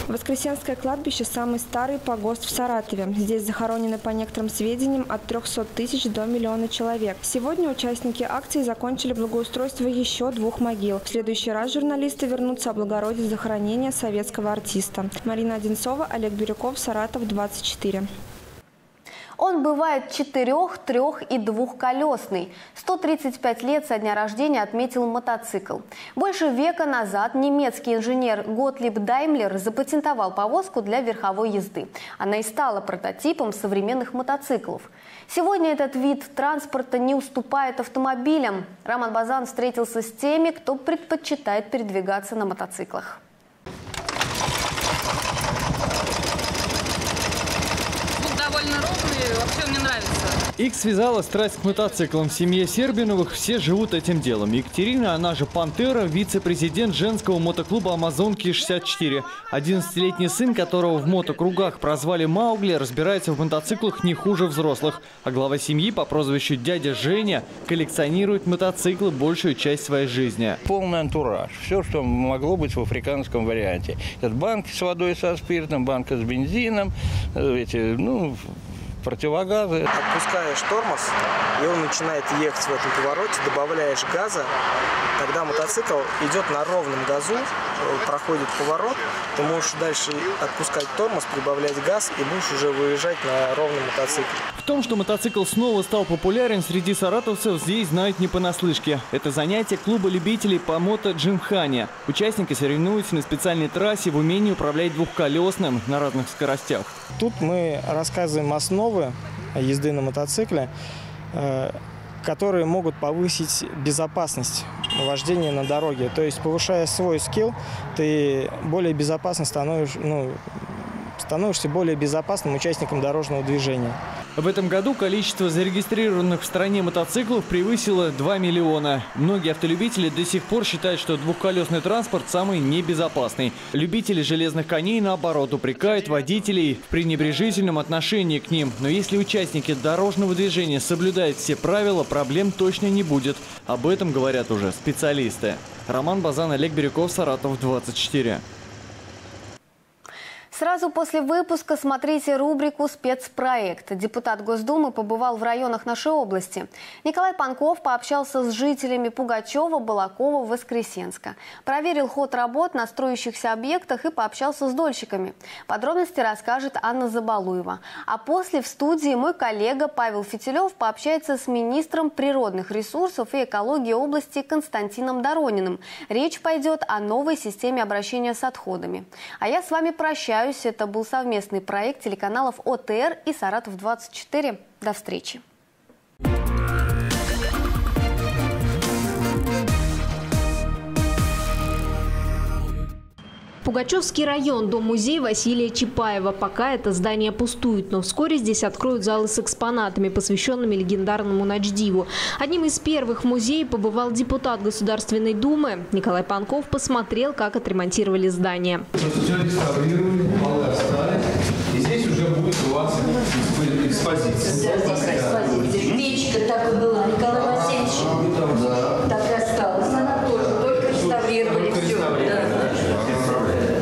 Воскресенское кладбище – самый старый погост в Саратове. Здесь захоронены, по некоторым сведениям, от трёхсот тысяч до миллиона человек. Сегодня участники акции закончили благоустройство еще двух могил. В следующий раз журналисты вернутся облагородить захоронение советского артиста. Марина Одинцова, Олег Бирюков, Саратов, двадцать четыре. Он бывает четырех-, трех- и двухколесный. сто тридцать пять лет со дня рождения отметил мотоцикл. Больше века назад немецкий инженер Готлиб Даймлер запатентовал повозку для верховой езды. Она и стала прототипом современных мотоциклов. Сегодня этот вид транспорта не уступает автомобилям. Роман Базан встретился с теми, кто предпочитает передвигаться на мотоциклах. Вообще мне нравится. Их связала страсть к мотоциклам. В семье Сербиновых все живут этим делом. Екатерина, она же Пантера, вице-президент женского мотоклуба «Амазонки-шестьдесят четыре». одиннадцатилетний сын, которого в мотокругах прозвали Маугли, разбирается в мотоциклах не хуже взрослых. А глава семьи по прозвищу дядя Женя коллекционирует мотоциклы большую часть своей жизни. Полный антураж. Все, что могло быть в африканском варианте. Это банки с водой, со спиртом, банка с бензином, эти, ну... противогазы. Отпускаешь тормоз, и он начинает ехать в этом повороте, добавляешь газа, тогда мотоцикл идет на ровном газу, проходит поворот, ты можешь дальше отпускать тормоз, прибавлять газ и будешь уже выезжать на ровном мотоцикле. В том, что мотоцикл снова стал популярен среди саратовцев, здесь знают не понаслышке. Это занятие клуба любителей по мото «Джимхане». Участники соревнуются на специальной трассе в умении управлять двухколесным на разных скоростях. Тут мы рассказываем основу езды на мотоцикле, которые могут повысить безопасность вождения на дороге. То есть, повышая свой скилл, ты более безопасно становишь, ну, становишься более безопасным участником дорожного движения. В этом году количество зарегистрированных в стране мотоциклов превысило два миллиона. Многие автолюбители до сих пор считают, что двухколесный транспорт самый небезопасный. Любители железных коней, наоборот, упрекают водителей в пренебрежительном отношении к ним. Но если участники дорожного движения соблюдают все правила, проблем точно не будет. Об этом говорят уже специалисты. Роман Базан, Олег Бирюков, Саратов, двадцать четыре. Сразу после выпуска смотрите рубрику «Спецпроект». Депутат Госдумы побывал в районах нашей области. Николай Панков пообщался с жителями Пугачева, Балакова, Воскресенска. Проверил ход работ на строящихся объектах и пообщался с дольщиками. Подробности расскажет Анна Забалуева. А после в студии мой коллега Павел Фитилев пообщается с министром природных ресурсов и экологии области Константином Дорониным. Речь пойдет о новой системе обращения с отходами. А я с вами прощаюсь. Это был совместный проект телеканалов ОТР и Саратов двадцать четыре. До встречи! Пугачевский район, дом-музей Василия Чапаева. Пока это здание пустует, но вскоре здесь откроют залы с экспонатами, посвященными легендарному Ночдиву. Одним из первых в музее побывал депутат Государственной Думы. Николай Панков посмотрел, как отремонтировали здание. Все реставрировали, полы остались. И здесь уже будет у вас экспозиция. Печка так и была, Николай Васильевич. Так и осталась. Она тоже только реставрировали.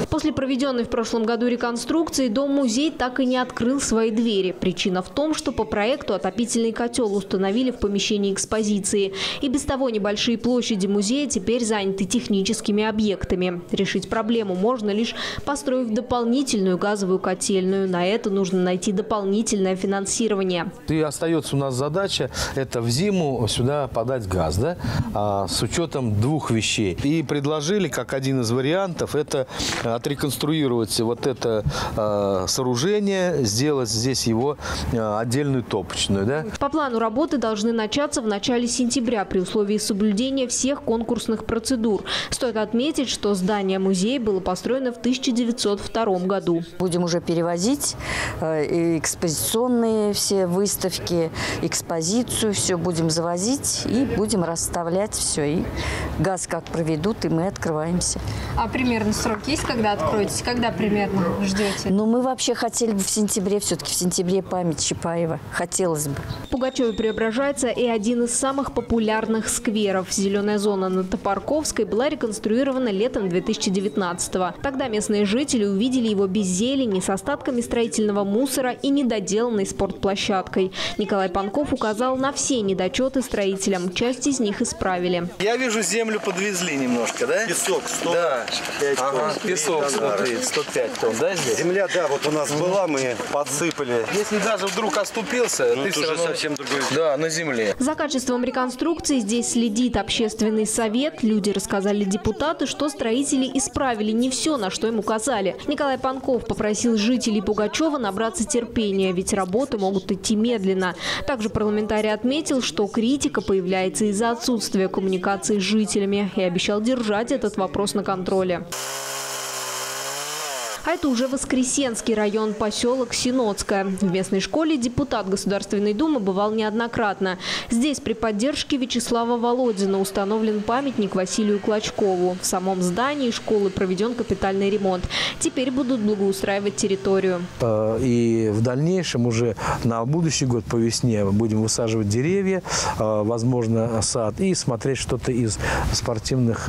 После проведенной в прошлом году реконструкции дом-музей так и не открыл свои двери. Причина в том, что по проекту отопительный котел установили в помещении экспозиции. И без того небольшие площади музея теперь заняты техническими объектами. Решить проблему можно лишь построив дополнительную газовую котельную. На это нужно найти дополнительное финансирование. И остается у нас задача – это в зиму сюда подать газ, да? а, с учетом двух вещей. И предложили, как один из вариантов, это отрицательное. Реконструировать вот это э, сооружение, сделать здесь его э, отдельную топочную. Да? По плану работы должны начаться в начале сентября при условии соблюдения всех конкурсных процедур. Стоит отметить, что здание музея было построено в тысяча девятьсот втором году. Будем уже перевозить э, экспозиционные все выставки, экспозицию, все будем завозить и будем расставлять все. И газ как проведут, и мы открываемся. А примерно срок есть, когда откроетесь? Когда примерно ждете? Ну, мы вообще хотели бы в сентябре, все-таки в сентябре память Чапаева. Хотелось бы. В Пугачеве преображается и один из самых популярных скверов. Зеленая зона на Топорковской была реконструирована летом две тысячи девятнадцатого. Тогда местные жители увидели его без зелени, с остатками строительного мусора и недоделанной спортплощадкой. Николай Панков указал на все недочеты строителям. Часть из них исправили. Я вижу, землю подвезли немножко, да? Песок, сто. Да. Ага, песок. Да. полторы, сто пять тонн, да, здесь? Земля, да, вот у нас была, мы подсыпали. Если даже вдруг оступился, ну, ты все равно... совсем другой. Да, на земле. За качеством реконструкции здесь следит общественный совет. Люди рассказали депутаты, что строители исправили не все, на что им указали. Николай Панков попросил жителей Пугачева набраться терпения, ведь работы могут идти медленно. Также парламентарий отметил, что критика появляется из-за отсутствия коммуникации с жителями и обещал держать этот вопрос на контроле. А это уже Воскресенский район, поселок Синодское. В местной школе депутат Государственной Думы бывал неоднократно. Здесь при поддержке Вячеслава Володина установлен памятник Василию Клочкову. В самом здании школы проведен капитальный ремонт. Теперь будут благоустраивать территорию. И в дальнейшем уже на будущий год по весне будем высаживать деревья, возможно, сад, и смотреть что-то из спортивных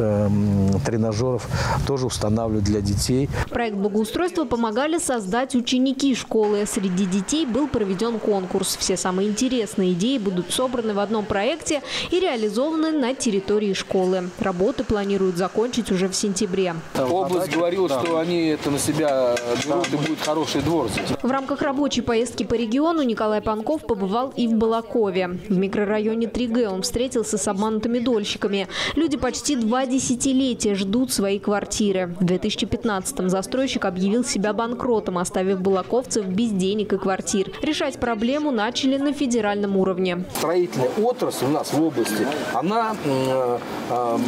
тренажеров тоже устанавливать для детей. Проект благоустройства Устройства помогали создать ученики школы. Среди детей был проведен конкурс. Все самые интересные идеи будут собраны в одном проекте и реализованы на территории школы. Работы планируют закончить уже в сентябре. Область говорила, да, что они это на себя берут, да, и будет хороший двор. В рамках рабочей поездки по региону Николай Панков побывал и в Балакове. В микрорайоне три Г он встретился с обманутыми дольщиками. Люди почти два десятилетия ждут свои квартиры. В две тысячи пятнадцатом застройщик объявил Объявил себя банкротом, оставив балаковцев без денег и квартир. Решать проблему начали на федеральном уровне. Строительная отрасль у нас в области, она э, э,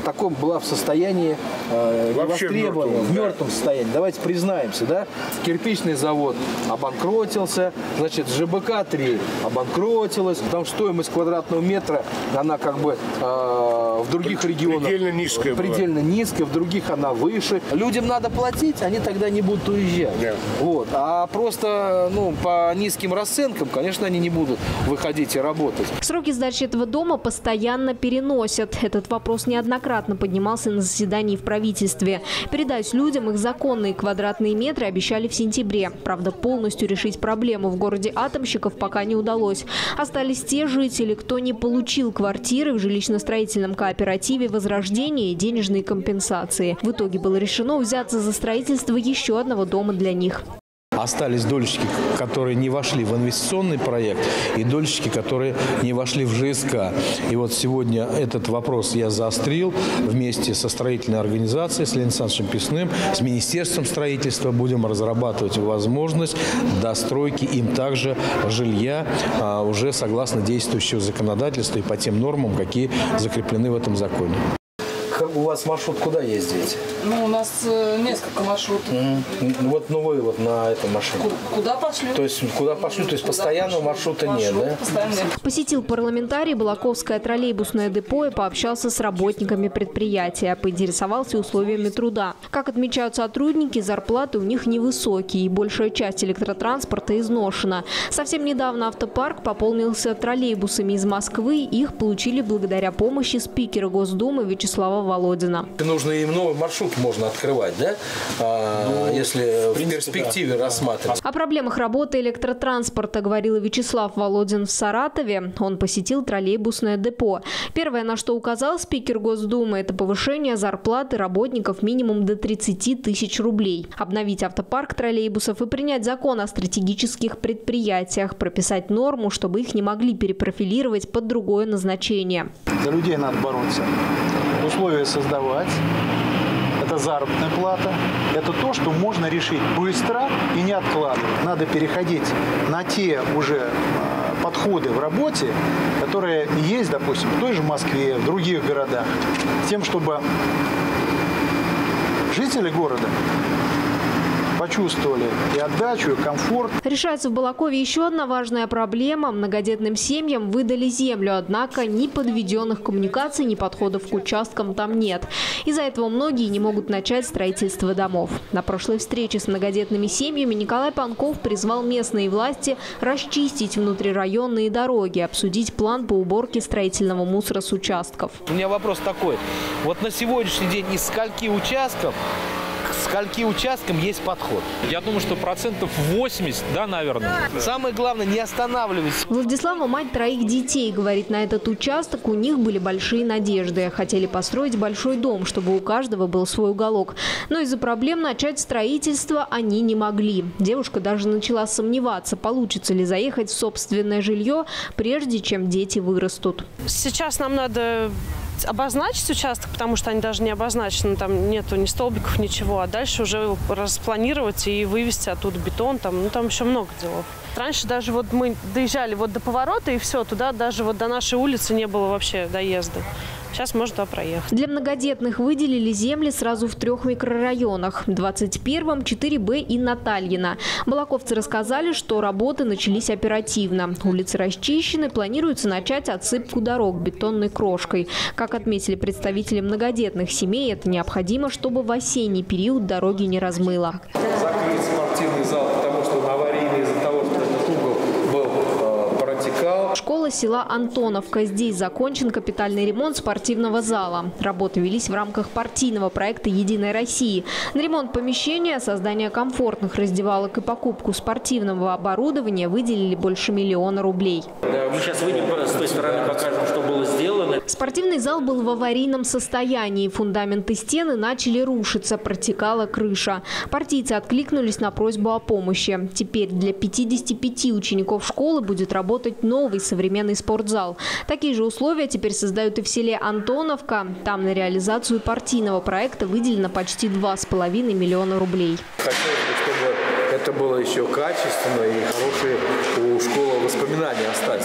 в таком была в состоянии э, востребованном, в мертвом состоянии. Давайте признаемся, да? Кирпичный завод обанкротился, значит, ЖБК три обанкротилась. Там стоимость квадратного метра, она как бы э, в других регионах предельно низкая, предельно низкая, в других она выше. Людям надо платить, они тогда не будут уезжать. Yeah. Вот. А просто, ну, по низким расценкам, конечно, они не будут выходить и работать. Сроки сдачи этого дома постоянно переносят. Этот вопрос неоднократно поднимался на заседании в правительстве. Передать людям их законные квадратные метры обещали в сентябре. Правда, полностью решить проблему в городе атомщиков пока не удалось. Остались те жители, кто не получил квартиры в жилищно-строительном кооперативе «Возрождение» и денежные компенсации. В итоге было решено взяться за строительство еще одного дома для них. Остались дольщики, которые не вошли в инвестиционный проект, и дольщики, которые не вошли в ЖСК. И вот сегодня этот вопрос я заострил вместе со строительной организацией, с Леонидом Александровичем Песным, с Министерством строительства. Будем разрабатывать возможность достройки им также жилья уже согласно действующего законодательства и по тем нормам, какие закреплены в этом законе. У вас маршрут куда ездить? Ну, у нас несколько маршрутов. Mm-hmm. Вот, ну вы вот на этом маршруте. Куда пошлю? То есть, куда пошлю, то есть куда постоянного пошлю? маршрута маршрут нет, да? Постоянно. Посетил парламентарий Балаковское троллейбусное депо и пообщался с работниками предприятия, поинтересовался условиями труда. Как отмечают сотрудники, зарплаты у них невысокие, и большая часть электротранспорта изношена. Совсем недавно автопарк пополнился троллейбусами из Москвы. Их получили благодаря помощи спикера Госдумы Вячеслава Володина. Нужно им новый маршрут можно открывать, да? А, ну, если в, принципе, в перспективе, да, рассматривать. О проблемах работы электротранспорта говорил Вячеслав Володин в Саратове. Он посетил троллейбусное депо. Первое, на что указал спикер Госдумы, это повышение зарплаты работников минимум до тридцати тысяч рублей. Обновить автопарк троллейбусов и принять закон о стратегических предприятиях. Прописать норму, чтобы их не могли перепрофилировать под другое назначение. За людей надо бороться. Условия создавать, это заработная плата, это то, что можно решить быстро и не откладывать. Надо переходить на те уже подходы в работе, которые есть, допустим, в той же Москве, в других городах, с тем, чтобы жители города почувствовали и отдачу, и комфорт. Решается в Балакове еще одна важная проблема. Многодетным семьям выдали землю, однако ни подведенных коммуникаций, ни подходов к участкам там нет. Из-за этого многие не могут начать строительство домов. На прошлой встрече с многодетными семьями Николай Панков призвал местные власти расчистить внутрирайонные дороги, обсудить план по уборке строительного мусора с участков. У меня вопрос такой. Вот на сегодняшний день из скольки участков скольки участкам есть подход? Я думаю, что процентов восемьдесят, да, наверное. Да. Самое главное, не останавливайся. Владислава, мать троих детей, говорит, на этот участок у них были большие надежды. Хотели построить большой дом, чтобы у каждого был свой уголок. Но из-за проблем начать строительство они не могли. Девушка даже начала сомневаться, получится ли заехать в собственное жилье, прежде чем дети вырастут. Сейчас нам надо обозначить участок, потому что они даже не обозначены, там нету ни столбиков, ничего, а дальше уже распланировать и вывести оттуда бетон, там, ну там еще много делов. Раньше даже вот мы доезжали вот до поворота и все, туда даже вот до нашей улицы не было вообще доезда. Сейчас можно туда проехать. Для многодетных выделили земли сразу в трех микрорайонах – двадцать первом, четыре Б и Натальина. Балаковцы рассказали, что работы начались оперативно. Улицы расчищены, планируется начать отсыпку дорог бетонной крошкой. Как отметили представители многодетных семей, это необходимо, чтобы в осенний период дороги не размыло. Закрыт спортивный зал, потому что он аварийный из-за того, что этот угол был, протекал. Школа села Антоновка. Здесь закончен капитальный ремонт спортивного зала. Работы велись в рамках партийного проекта «Единой России». На ремонт помещения, создание комфортных раздевалок и покупку спортивного оборудования выделили больше миллиона рублей. Мы сейчас выйдем с той стороны, покажем, что было сделано. Спортивный зал был в аварийном состоянии. Фундаменты стены начали рушиться, протекала крыша. Партийцы откликнулись на просьбу о помощи. Теперь для пятидесяти пяти учеников школы будет работать новый современный спортзал. Такие же условия теперь создают и в селе Антоновка. Там на реализацию партийного проекта выделено почти два с половиной миллиона рублей. Хотелось бы, чтобы это было еще качественно и хорошие у школы воспоминания остались.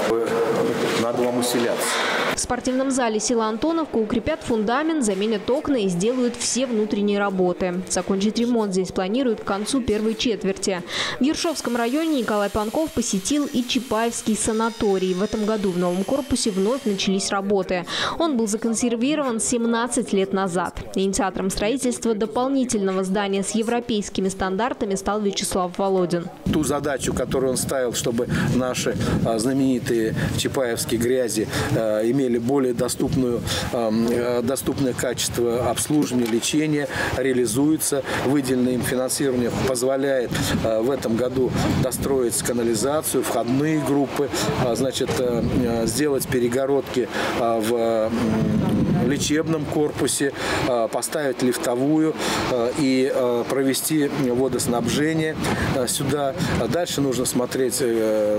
Надо вам усиляться. В спортивном зале села Антоновка укрепят фундамент, заменят окна и сделают все внутренние работы. Закончить ремонт здесь планируют к концу первой четверти. В Ершовском районе Николай Панков посетил и Чапаевский санаторий. В этом году в новом корпусе вновь начались работы. Он был законсервирован семнадцать лет назад. Инициатором строительства дополнительного здания с европейскими стандартами стал Вячеслав Володин. Ту задачу, которую он ставил, чтобы наши знаменитые чапаевские грязи имели более доступную, доступное качество обслуживания, лечения, реализуется. Выделенное им финансирование позволяет в этом году достроить канализацию, входные группы, значит, сделать перегородки в лечебном корпусе, поставить лифтовую и провести водоснабжение сюда. Дальше нужно смотреть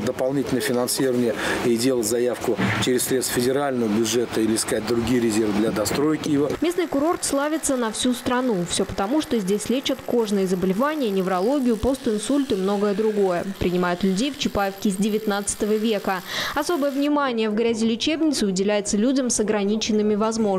дополнительное финансирование и делать заявку через средства федерального бюджета или искать другие резервы для достройки его. Местный курорт славится на всю страну. Все потому, что здесь лечат кожные заболевания, неврологию, постинсульт и многое другое. Принимают людей в Чапаевке с девятнадцатого века. Особое внимание в грязелечебнице уделяется людям с ограниченными возможностями.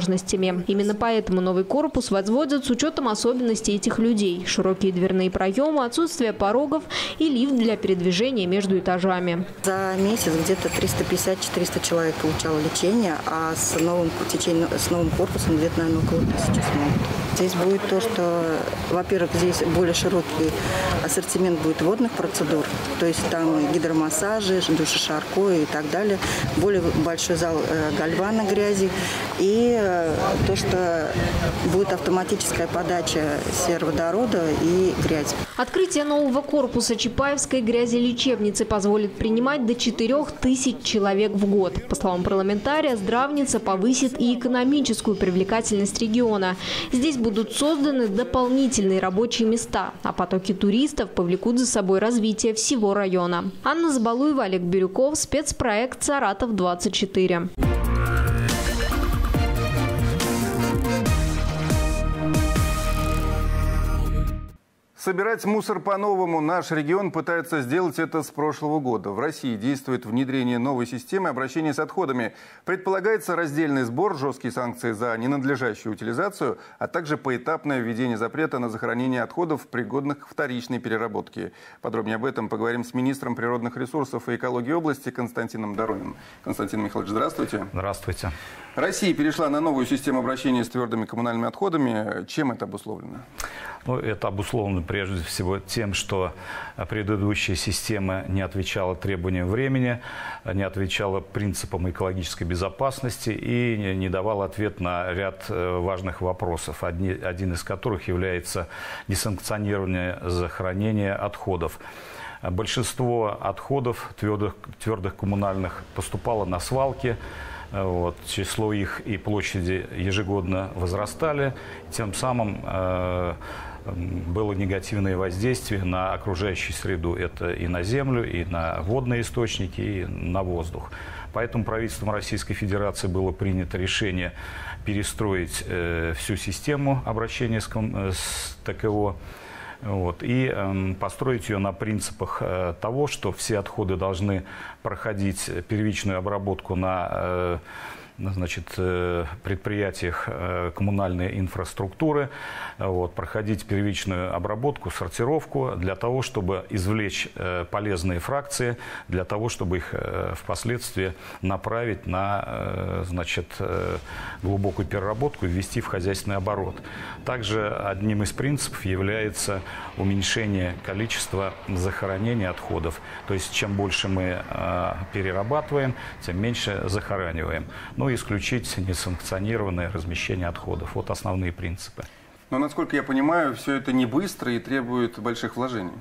Именно поэтому новый корпус возводят с учетом особенностей этих людей. Широкие дверные проемы, отсутствие порогов и лифт для передвижения между этажами. За месяц где-то триста пятьдесят - четыреста человек получало лечение, а с новым, течением, с новым корпусом где-то, наверное, около тысячи смогут. Здесь будет то, что, во-первых, здесь более широкий ассортимент будет водных процедур, то есть там гидромассажи, души-шарко и так далее, более большой зал гальвана грязи и то, что будет автоматическая подача сероводорода и грязи. Открытие нового корпуса Чапаевской грязелечебницы позволит принимать до четырёх тысяч человек в год. По словам парламентария, здравница повысит и экономическую привлекательность региона. Здесь будут созданы дополнительные рабочие места, а потоки туристов повлекут за собой развитие всего района. Анна Забалуева, Олег Бирюков, спецпроект «Саратов-двадцать четыре». Собирать мусор по-новому наш регион пытается сделать это с прошлого года. В России действует внедрение новой системы обращения с отходами. Предполагается раздельный сбор, жесткие санкции за ненадлежащую утилизацию, а также поэтапное введение запрета на захоронение отходов, пригодных к вторичной переработке. Подробнее об этом поговорим с министром природных ресурсов и экологии области Константином Дорониным. Константин Михайлович, здравствуйте. Здравствуйте. Россия перешла на новую систему обращения с твердыми коммунальными отходами. Чем это обусловлено? Ну, это обусловлено прежде всего тем, что предыдущая система не отвечала требованиям времени, не отвечала принципам экологической безопасности и не давала ответ на ряд важных вопросов, одни, один из которых является несанкционированное захоронение отходов. Большинство отходов твердых, твердых коммунальных поступало на свалки. Вот, число их и площади ежегодно возрастали, тем самым э, было негативное воздействие на окружающую среду. Это и на землю, и на водные источники, и на воздух. Поэтому правительством Российской Федерации было принято решение перестроить э, всю систему обращения с, э, с ТКО. Вот, и э, построить ее на принципах э, того, что все отходы должны проходить первичную обработку на э, значит, э, предприятиях э, коммунальной инфраструктуры, э, вот, проходить первичную обработку, сортировку для того, чтобы извлечь э, полезные фракции, для того, чтобы их э, впоследствии направить на э, значит, э, глубокую переработку и ввести в хозяйственный оборот. Также одним из принципов является уменьшение количества захоронения отходов. То есть чем больше мы э, перерабатываем, тем меньше захораниваем. Ну и исключить несанкционированное размещение отходов. Вот основные принципы. Но, насколько я понимаю, все это не быстро и требует больших вложений.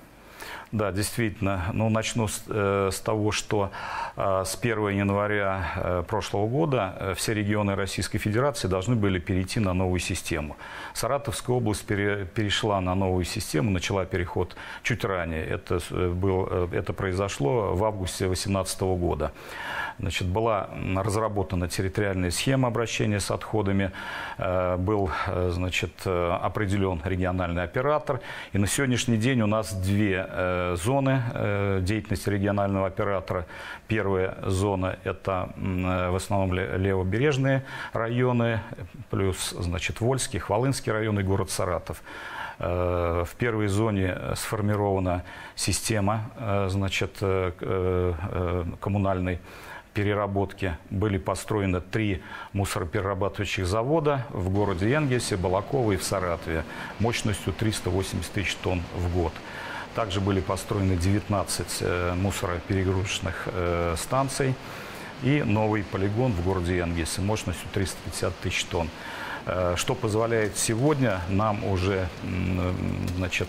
Да, действительно. Ну, начну с, э, с того, что э, с первого января э, прошлого года э, все регионы Российской Федерации должны были перейти на новую систему. Саратовская область пере, перешла на новую систему, начала переход чуть ранее. Это, э, был, э, это произошло в августе две тысячи восемнадцатого года. Значит, была разработана территориальная схема обращения с отходами, э, был э, значит, э, определен региональный оператор. И на сегодняшний день у нас две э, зоны деятельности регионального оператора. Первая зона – это в основном левобережные районы, плюс, значит, Вольский, Хвалынский район и город Саратов. В первой зоне сформирована система, значит, коммунальной переработки. Были построены три мусороперерабатывающих завода в городе Энгельсе, Балаково и в Саратове мощностью триста восемьдесят тысяч тонн в год. Также были построены девятнадцать мусороперегрузочных станций и новый полигон в городе Энгельсе мощностью триста пятьдесят тысяч тонн. Что позволяет сегодня нам уже, значит,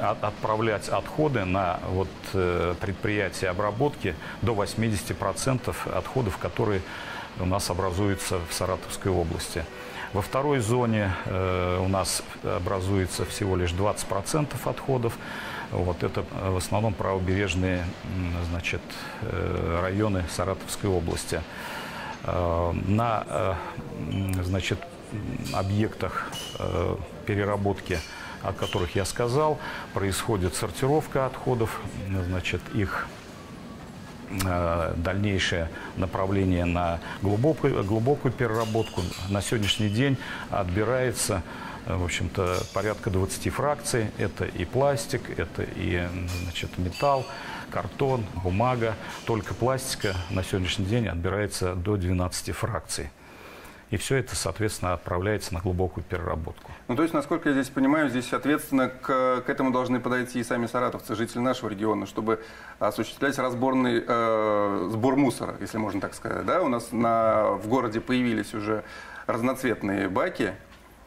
отправлять отходы на вот предприятия обработки до восьмидесяти процентов отходов, которые у нас образуются в Саратовской области. Во второй зоне э, у нас образуется всего лишь двадцать процентов отходов. Вот, это в основном правобережные, значит, э, районы Саратовской области. Э, на э, значит, объектах э, переработки, о которых я сказал, происходит сортировка отходов, значит, их дальнейшее направление на глубокую, глубокую переработку. На сегодняшний день отбирается, в общем-то, порядка двадцати фракций. Это и пластик, это и, значит, металл, картон, бумага. Только пластика на сегодняшний день отбирается до двенадцати фракций. И все это, соответственно, отправляется на глубокую переработку. Ну, то есть, насколько я здесь понимаю, здесь, соответственно, к, к этому должны подойти и сами саратовцы, жители нашего региона, чтобы осуществлять разборный э, сбор мусора, если можно так сказать. Да? У нас на, в городе появились уже разноцветные баки,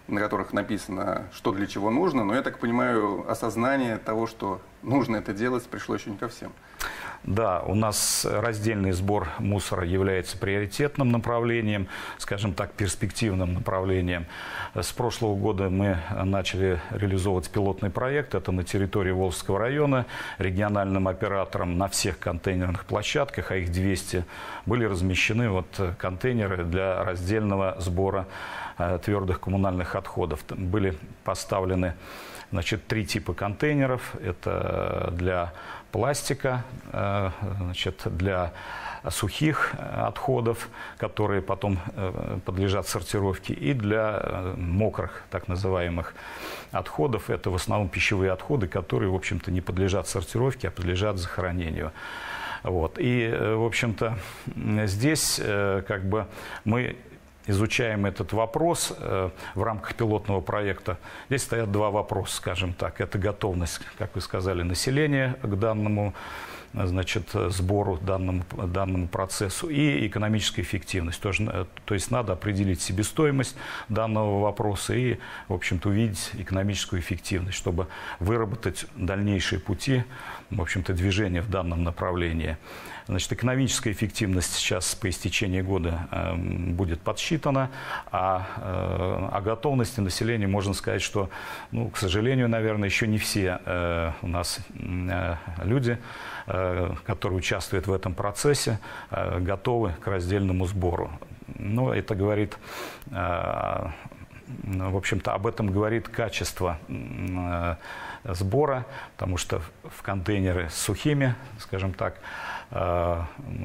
на которых написано, что для чего нужно. Но, я так понимаю, осознание того, что нужно это делать, пришло еще не ко всем. Да, у нас раздельный сбор мусора является приоритетным направлением, скажем так, перспективным направлением. С прошлого года мы начали реализовывать пилотный проект. Это на территории Волжского района региональным оператором на всех контейнерных площадках, а их двести, были размещены вот контейнеры для раздельного сбора э, твердых коммунальных отходов. Там были поставлены, значит, три типа контейнеров. Это для пластика, значит, для сухих отходов, которые потом подлежат сортировке, и для мокрых, так называемых, отходов. Это в основном пищевые отходы, которые, в общем-то, не подлежат сортировке, а подлежат захоронению. Вот. И, в общем-то, здесь как бы мы изучаем этот вопрос в рамках пилотного проекта. Здесь стоят два вопроса, скажем так. Это готовность, как вы сказали, населения к данному, значит, сбору, данному, данному процессу, и экономическая эффективность. Тоже, то есть надо определить себестоимость данного вопроса и, в общем-то, увидеть экономическую эффективность, чтобы выработать дальнейшие пути, в общем-то, движения в данном направлении. Значит, экономическая эффективность сейчас по истечении года э, будет подсчитана, а э, о готовности населения можно сказать, что, ну, к сожалению, наверное, еще не все э, у нас э, люди, э, которые участвуют в этом процессе, э, готовы к раздельному сбору. Ну, это говорит... Э, В общем-то, об этом говорит качество сбора, потому что в контейнеры с сухими, скажем так,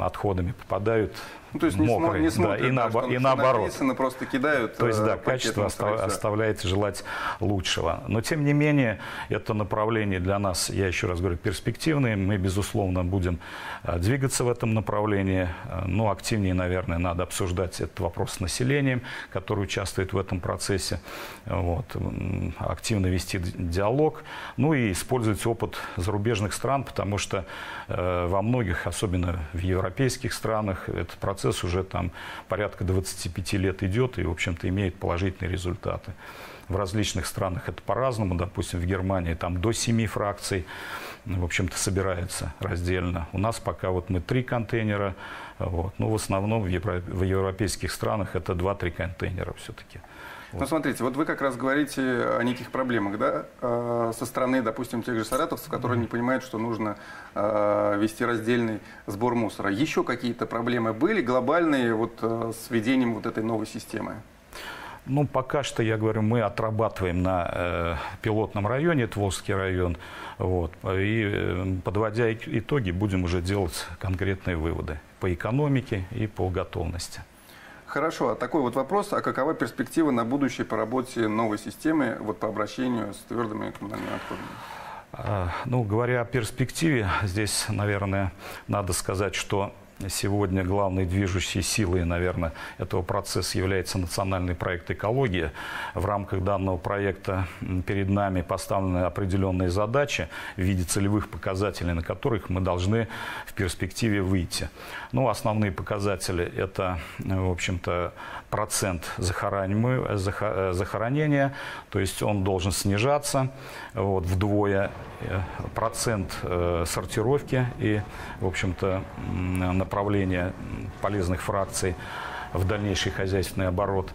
отходами попадают ну, то есть мокрые, не смотрят, да, и, на, что и наоборот. Написано, просто кидают, то есть, да, качество оста оставляет желать лучшего. Но, тем не менее, это направление для нас, я еще раз говорю, перспективное. Мы, безусловно, будем двигаться в этом направлении. Но активнее, наверное, надо обсуждать этот вопрос с населением, которое участвует в этом процессе. Вот. Активно вести диалог. Ну и использовать опыт зарубежных стран, потому что э, во многих, особенно в европейских странах, этот процесс Процесс уже там порядка двадцати пяти лет идет и, в общем-то, имеет положительные результаты. В различных странах это по-разному. Допустим, в Германии там до семи фракций, в общем-то, собирается раздельно. У нас пока вот мы три контейнера. Вот. Но в основном в, евро... в европейских странах это два-три контейнера все-таки. Вот. Ну, смотрите, вот вы как раз говорите о неких проблемах, да, э, со стороны, допустим, тех же саратовцев, которые не понимают, что нужно э, вести раздельный сбор мусора. Еще какие-то проблемы были глобальные вот, э, с введением вот этой новой системы? Ну, пока что, я говорю, мы отрабатываем на э, пилотном районе, это Волжский район, вот, и э, подводя итоги, будем уже делать конкретные выводы по экономике и по готовности. Хорошо, а такой вот вопрос, а какова перспектива на будущее по работе новой системы вот, по обращению с твердыми коммунальными отходами? Ну, говоря о перспективе, здесь, наверное, надо сказать, что сегодня главной движущей силой, наверное, этого процесса является национальный проект «Экология». В рамках данного проекта перед нами поставлены определенные задачи в виде целевых показателей, на которых мы должны в перспективе выйти. Ну, основные показатели – это, в общем-то, процент захоронения, то есть он должен снижаться вот, вдвое, процент э, сортировки и, в общем-то, на направления полезных фракций в дальнейший хозяйственный оборот.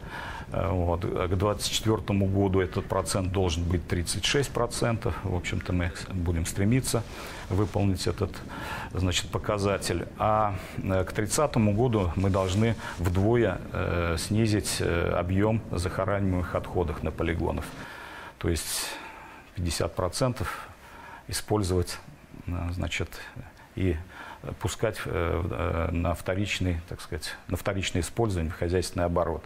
Вот. К две тысячи двадцать четвёртому году этот процент должен быть тридцать шесть процентов. В общем-то, мы будем стремиться выполнить этот, значит, показатель. А к тридцатому году мы должны вдвое э, снизить объем захораниваемых отходов на полигонах. То есть пятьдесят процентов использовать, значит, и пускать на вторичный, так сказать, на вторичное использование в хозяйственный оборот.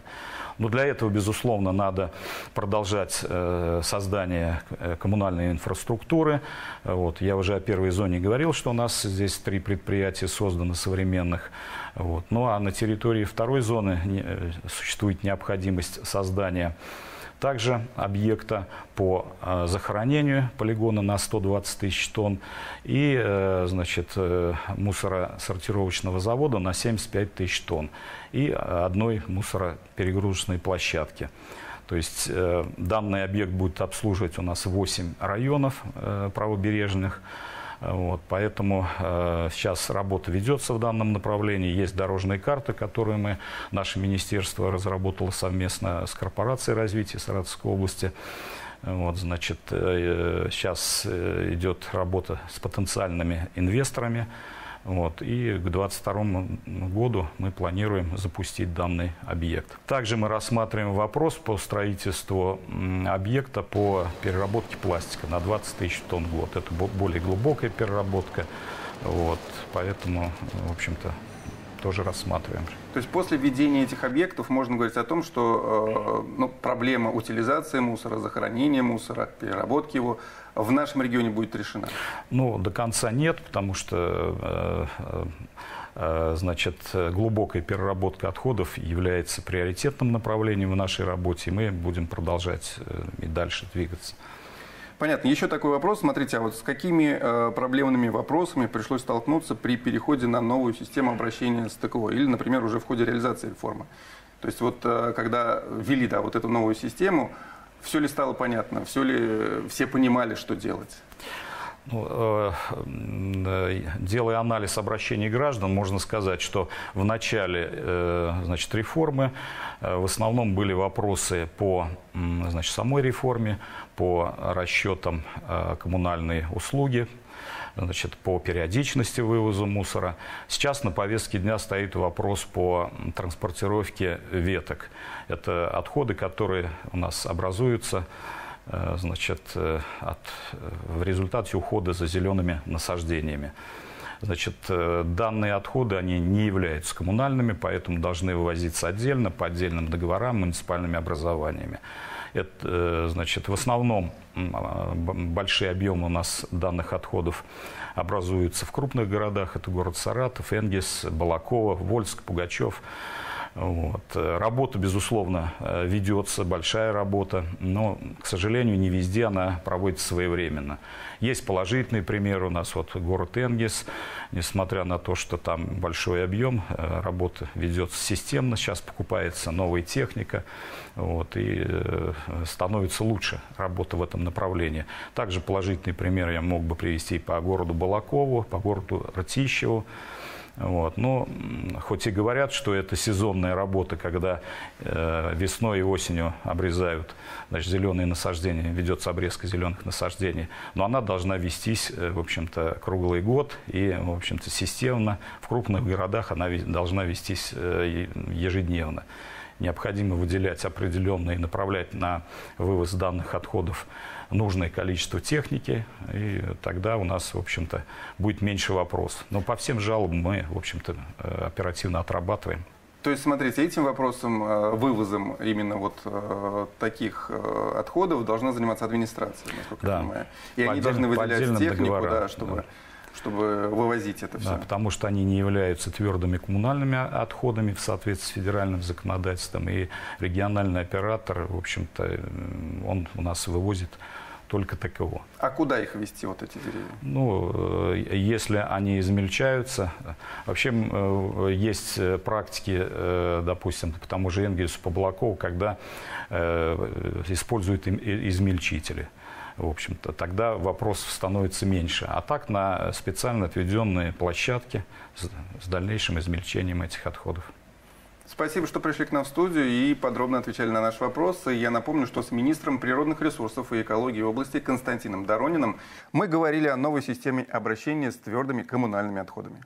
Но для этого, безусловно, надо продолжать создание коммунальной инфраструктуры. Вот. Я уже о первой зоне говорил, что у нас здесь три предприятия созданы современных. Вот. Ну а на территории второй зоны существует необходимость создания также объекта по захоронению полигона на сто двадцать тысяч тонн и, значит, мусоросортировочного завода на семьдесят пять тысяч тонн и одной мусороперегрузочной площадки. То есть данный объект будет обслуживать у нас восемь районов правобережных. Вот, поэтому э, сейчас работа ведется в данном направлении. Есть дорожные карты, которые мы, наше министерство разработало совместно с корпорацией развития Саратовской области. Вот, значит, э, сейчас идет работа с потенциальными инвесторами. Вот, и к две тысячи двадцать второму году мы планируем запустить данный объект. Также мы рассматриваем вопрос по строительству объекта по переработке пластика на двадцать тысяч тонн в год. Это более глубокая переработка, вот, поэтому, в общем-то, тоже рассматриваем. То есть после введения этих объектов можно говорить о том, что э, ну, проблема утилизации мусора, захоронения мусора, переработки его в нашем регионе будет решена? Ну, до конца нет, потому что э, значит, глубокая переработка отходов является приоритетным направлением в нашей работе, и мы будем продолжать и дальше двигаться. Понятно. Еще такой вопрос. Смотрите, а вот с какими э, проблемными вопросами пришлось столкнуться при переходе на новую систему обращения с ТКО? Или, например, уже в ходе реализации реформы? То есть вот э, когда ввели да, вот эту новую систему, все ли стало понятно? Все ли все понимали, что делать? Ну, э, делая анализ обращений граждан, можно сказать, что в начале э, значит, реформы э, в основном были вопросы по э, значит, самой реформе, по расчетам э, коммунальной услуги, значит, по периодичности вывоза мусора. Сейчас на повестке дня стоит вопрос по транспортировке веток. Это отходы, которые у нас образуются, значит, от, в результате ухода за зелеными насаждениями. Значит, данные отходы они не являются коммунальными, поэтому должны вывозиться отдельно, по отдельным договорам, муниципальными образованиями. Это, значит, в основном большие объемы у нас данных отходов образуются в крупных городах. Это город Саратов, Энгельс, Балаково, Вольск, Пугачев. Вот. Работа, безусловно, ведется, большая работа, но, к сожалению, не везде она проводится своевременно. Есть положительные примеры у нас, вот город Энгельс, несмотря на то, что там большой объем, работа ведется системно, сейчас покупается новая техника, вот, и становится лучше работа в этом направлении. Также положительные примеры я мог бы привести по городу Балаково, по городу Ртищеву. Вот. Но хоть и говорят, что это сезонная работа, когда э, весной и осенью обрезают, значит, зеленые насаждения, ведется обрезка зеленых насаждений, но она должна вестись, в общем-то, круглый год и, в общем-то, системно. В крупных городах она должна вестись э, ежедневно. Необходимо выделять определенные, направлять на вывоз данных отходов нужное количество техники, и тогда у нас, в общем-то, будет меньше вопросов. Но по всем жалобам мы, в общем-то, оперативно отрабатываем. То есть, смотрите, этим вопросом, вывозом именно вот таких отходов должна заниматься администрация, насколько да. я понимаю. И по они должны выделять технику, да, чтобы... Да. чтобы вывозить это все. Да, потому что они не являются твердыми коммунальными отходами в соответствии с федеральным законодательством. И региональный оператор, в общем-то, он у нас вывозит только ТКО. А куда их везти, вот эти деревья? Ну, если они измельчаются. Вообще, есть практики, допустим, по тому же Энгельсу, по Балакову, когда используют измельчители. В общем-то, тогда вопросов становится меньше. А так на специально отведенные площадки с дальнейшим измельчением этих отходов. Спасибо, что пришли к нам в студию и подробно отвечали на наши вопросы. Я напомню, что с министром природных ресурсов и экологии области Константином Дорониным мы говорили о новой системе обращения с твердыми коммунальными отходами.